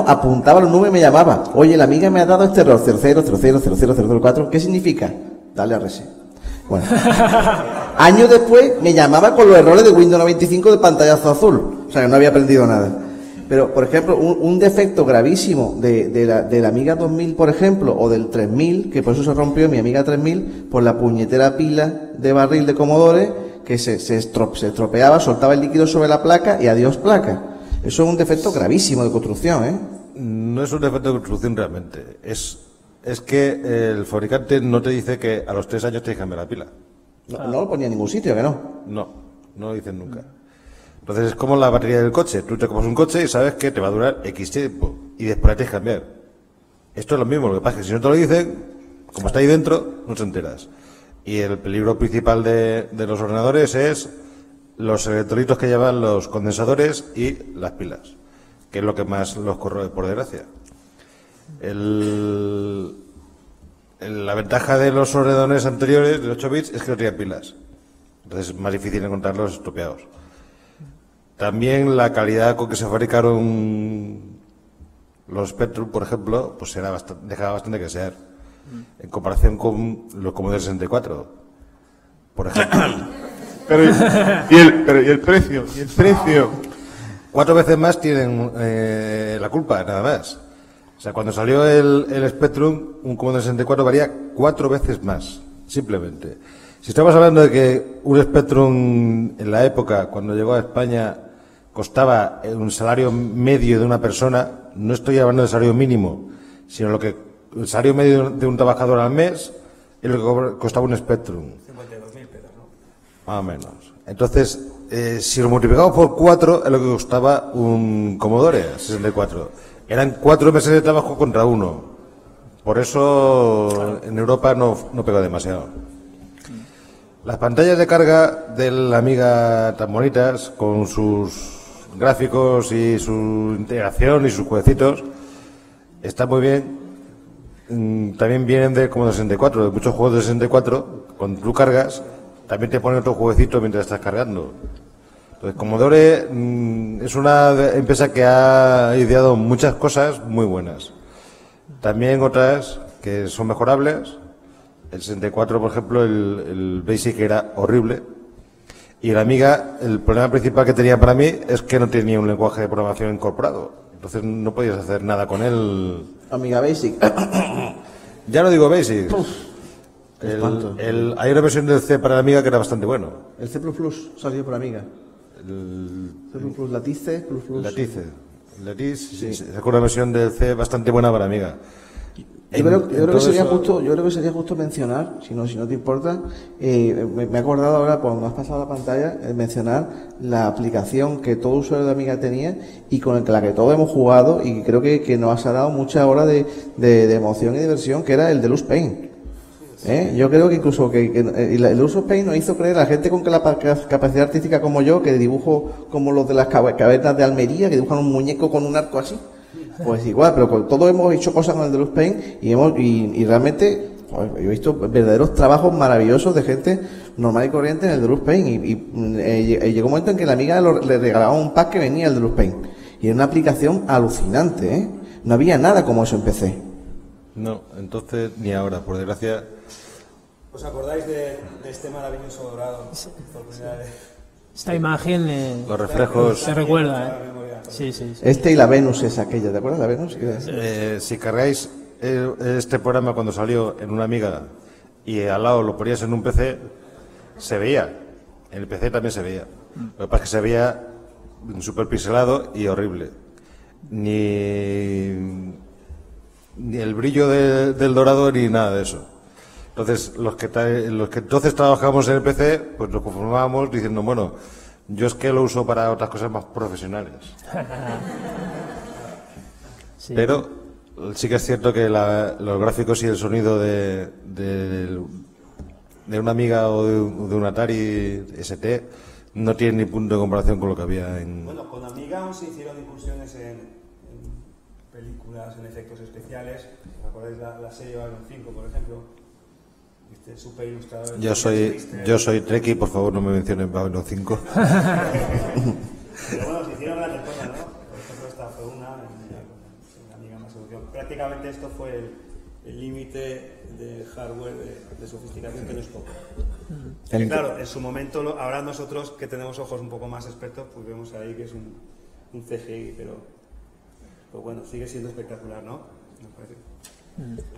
apuntaba los números y me llamaba. Oye, la amiga me ha dado este error, 00000004. ¿Qué significa? Dale a RC. Bueno. Años después me llamaba con los errores de Windows 95 de pantallazo azul. O sea, que no había aprendido nada. Pero, por ejemplo, un defecto gravísimo de la Amiga 2000, por ejemplo, o del 3000, que por eso se rompió mi Amiga 3000, por la puñetera pila de barril de Commodore, que se estropeaba, soltaba el líquido sobre la placa y adiós placa. Eso es un defecto gravísimo de construcción, ¿eh? No es un defecto de construcción realmente. Es que el fabricante no te dice que a los 3 años tienes que cambiar la pila. No lo ponía en ningún sitio, ¿que no? No lo dicen nunca. Entonces es como la batería del coche. Tú te compras un coche y sabes que te va a durar X tiempo y después tienes que cambiar. Esto es lo mismo, lo que pasa es que si no te lo dicen, como está ahí dentro, no te enteras. Y el peligro principal de los ordenadores es los electrolitos que llevan los condensadores y las pilas, que es lo que más los corroe, por desgracia. La ventaja de los ordenadores anteriores de 8 bits es que no tenían pilas. Entonces es más difícil encontrarlos estropeados. También la calidad con que se fabricaron los Spectrum, por ejemplo, pues era bastante, dejaba bastante que desear en comparación con los Commodore 64, por ejemplo. pero ¿y el precio? 4 veces más tienen la culpa, nada más. O sea, cuando salió el Spectrum, un Commodore 64 valía 4 veces más, simplemente. Si estamos hablando de que un Spectrum en la época, cuando llegó a España, costaba un salario medio de una persona, no estoy hablando de salario mínimo, sino lo que el salario medio de un trabajador al mes es lo que costaba un Spectrum. 52.000 pesos, ¿no? Más o menos. Entonces, si lo multiplicamos por 4, es lo que costaba un Commodore 64. Eran 4 meses de trabajo contra 1. Por eso, claro, en Europa no pegó demasiado. Las pantallas de carga de la Amiga tan bonitas, con sus gráficos y su integración y sus jueguecitos, están muy bien. También vienen de como de 64, de muchos juegos de 64, cuando tú cargas, también te ponen otro jueguecito mientras estás cargando. Entonces, Commodore es una empresa que ha ideado muchas cosas muy buenas. También otras que son mejorables. El 64, por ejemplo, el Basic era horrible. Y la Amiga, el problema principal que tenía para mí es que no tenía un lenguaje de programación incorporado. Entonces no podías hacer nada con él. Amiga Basic. Ya no digo Basic. Puf, hay una versión del C para la Amiga que era bastante bueno. El C++ salió para Amiga. El C++, Latice. Latice, sí. Sacó una versión del C bastante buena para Amiga. Yo creo que sería justo mencionar, si no te importa, me he acordado ahora, cuando has pasado la pantalla, mencionar la aplicación que todo usuario de Amiga tenía y con la que todos hemos jugado y creo que nos ha dado mucha hora de emoción y diversión, que era el Deluxe Paint. Yo creo que incluso que el Deluxe Paint nos hizo creer a la gente con capacidad artística como yo, que dibujo como los de las cavernas de Almería, que dibujan un muñeco con un arco así. Pues igual, pero todos hemos hecho cosas con el Deluxe Paint y realmente he visto verdaderos trabajos maravillosos de gente normal y corriente en el Deluxe Paint y llegó un momento en que la Amiga le regalaba un pack que venía el Deluxe Paint y era una aplicación alucinante, ¿eh? No había nada como eso en PC. No, entonces ni ahora, por desgracia. ¿Os acordáis de este maravilloso dorado? Sí, sí. Esta imagen... los reflejos... Se recuerda, ¿eh? Sí, sí, sí. Este y la Venus es aquella, ¿te acuerdas? La Venus. Si cargáis este programa cuando salió en una Amiga y al lado lo ponías en un PC, se veía. En el PC también se veía. Lo que pasa es que se veía súper pixelado y horrible. Ni el brillo del dorado ni nada de eso. Entonces, los que entonces trabajábamos en el PC, pues nos conformábamos diciendo, bueno, yo es que lo uso para otras cosas más profesionales. Sí. Pero sí que es cierto que los gráficos y el sonido de una Amiga o de un Atari ST no tienen ni punto de comparación con lo que había en... Bueno, con Amiga se hicieron incursiones en películas, en efectos especiales. ¿Os acordáis la serie Babylon 5, por ejemplo? Este super ilustrador. Yo soy Treki, por favor no me mencionen Babylon 5. Pero bueno, se hicieron grandes cosas, ¿no? Por ejemplo, esta fue una Amiga más evolución. Prácticamente esto fue el límite de hardware de sofisticación que no es poco. Y claro, en su momento, ahora nosotros que tenemos ojos un poco más expertos, pues vemos ahí que es un CGI, pero pues bueno, sigue siendo espectacular, ¿no? ¿No parece?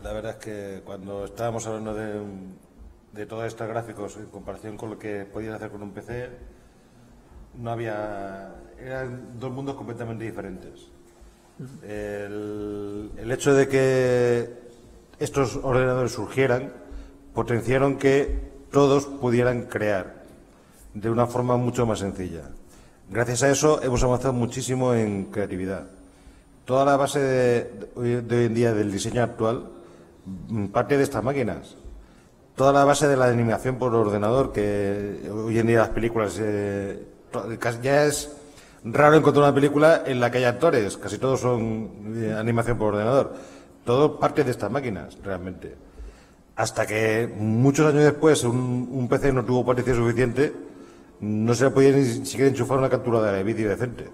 La verdad es que cuando estábamos hablando de todos estos gráficos en comparación con lo que podías hacer con un PC, no había... eran dos mundos completamente diferentes. El hecho de que estos ordenadores surgieran potenciaron que todos pudieran crear de una forma mucho más sencilla. Gracias a eso hemos avanzado muchísimo en creatividad. Toda la base de hoy en día del diseño actual parte de estas máquinas. Toda la base de la animación por ordenador, que hoy en día las películas... ya es raro encontrar una película en la que haya actores, casi todos son animación por ordenador. Todo parte de estas máquinas, realmente. Hasta que muchos años después un PC no tuvo potencia suficiente, no se podía ni siquiera enchufar una captura de vídeo decente.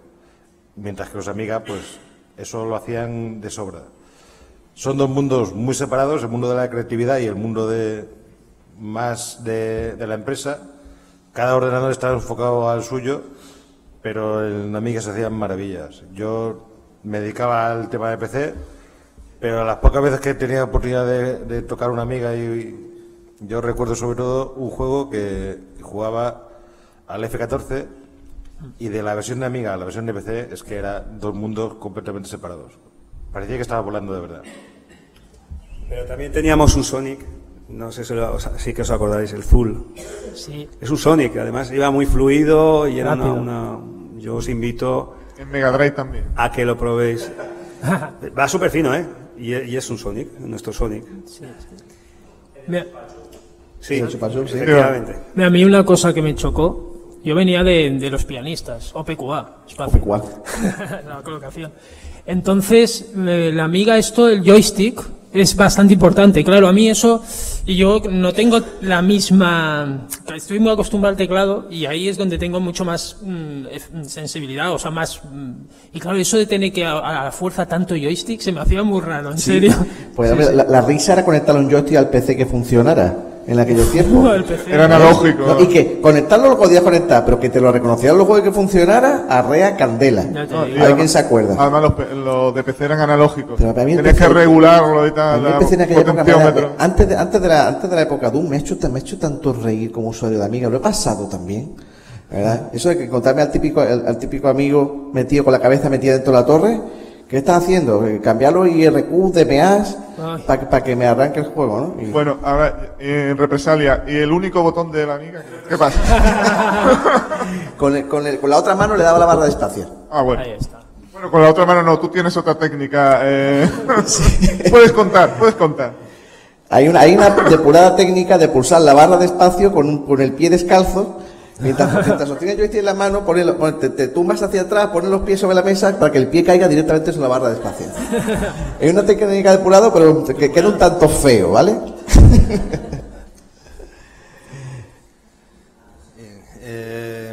Mientras que los Amiga, pues... eso lo hacían de sobra. Son dos mundos muy separados, el mundo de la creatividad y el mundo de la empresa. Cada ordenador estaba enfocado al suyo, pero en Amiga se hacían maravillas. Yo me dedicaba al tema de PC, pero a las pocas veces que tenía oportunidad de tocar una Amiga, y yo recuerdo sobre todo un juego que jugaba al F-14, y de la versión de Amiga a la versión de PC es que eran dos mundos completamente separados. Parecía que estaba volando de verdad. Pero también teníamos un Sonic, no sé si sí que os acordáis, el Zul. Sí. Es un Sonic, además iba muy fluido y era una... Yo os invito... En Mega Drive también. A que lo probéis. Va súper fino, ¿eh? Y es un Sonic, nuestro Sonic. Sí, sí. Sí, efectivamente. Mira, a mí una cosa que me chocó... Yo venía de los pianistas, OPQA, espacio. OPQA. La colocación. Entonces, la Amiga, esto, el joystick, es bastante importante. Claro, a mí eso, y yo no tengo la misma... Estoy muy acostumbrado al teclado y ahí es donde tengo mucho más sensibilidad, o sea, más... y claro, eso de tener que a la fuerza tanto joystick se me hacía muy raro, en serio. Pues, sí. La risa era conectar un joystick al PC que funcionara. En aquellos tiempos era analógico. No, y que conectarlo lo podías conectar, pero que te lo reconocieran los juegos que funcionara, arrea candela. ¿Alguien se acuerda? Además los de PC eran analógicos. Tenías que regularlo y tal. Antes de la época Doom me he hecho tanto reír como usuario de Amiga. Lo he pasado también, ¿verdad? Eso de que contarme al típico amigo metido con la cabeza metida dentro de la torre. ¿Qué estás haciendo? Cambiar los IRQ, DPAs, para que me arranque el juego, ¿no? Bueno, ahora, en represalia, ¿y el único botón de la Amiga? ¿Qué pasa? Con la otra mano le daba la barra de estancia. Ah, bueno. Ahí está. Bueno, con la otra mano no, tú tienes otra técnica. Sí. Puedes contar. Hay una depurada técnica de pulsar la barra de espacio con el pie descalzo. Mientras sostienes el joystick en la mano, te tumbas hacia atrás, pones los pies sobre la mesa para que el pie caiga directamente sobre la barra de espacio. Es una técnica depurada, pero que queda un tanto feo, ¿vale?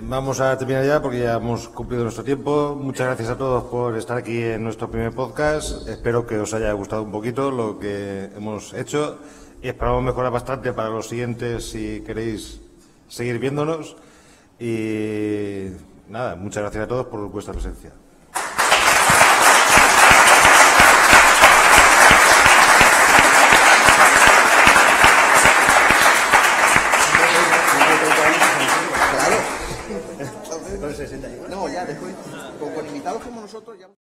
Vamos a terminar ya porque ya hemos cumplido nuestro tiempo. Muchas gracias a todos por estar aquí en nuestro primer podcast. Espero que os haya gustado un poquito lo que hemos hecho y esperamos mejorar bastante para los siguientes si queréis seguir viéndonos. Y nada, muchas gracias a todos por vuestra presencia. No, ya después, con invitados como nosotros ya...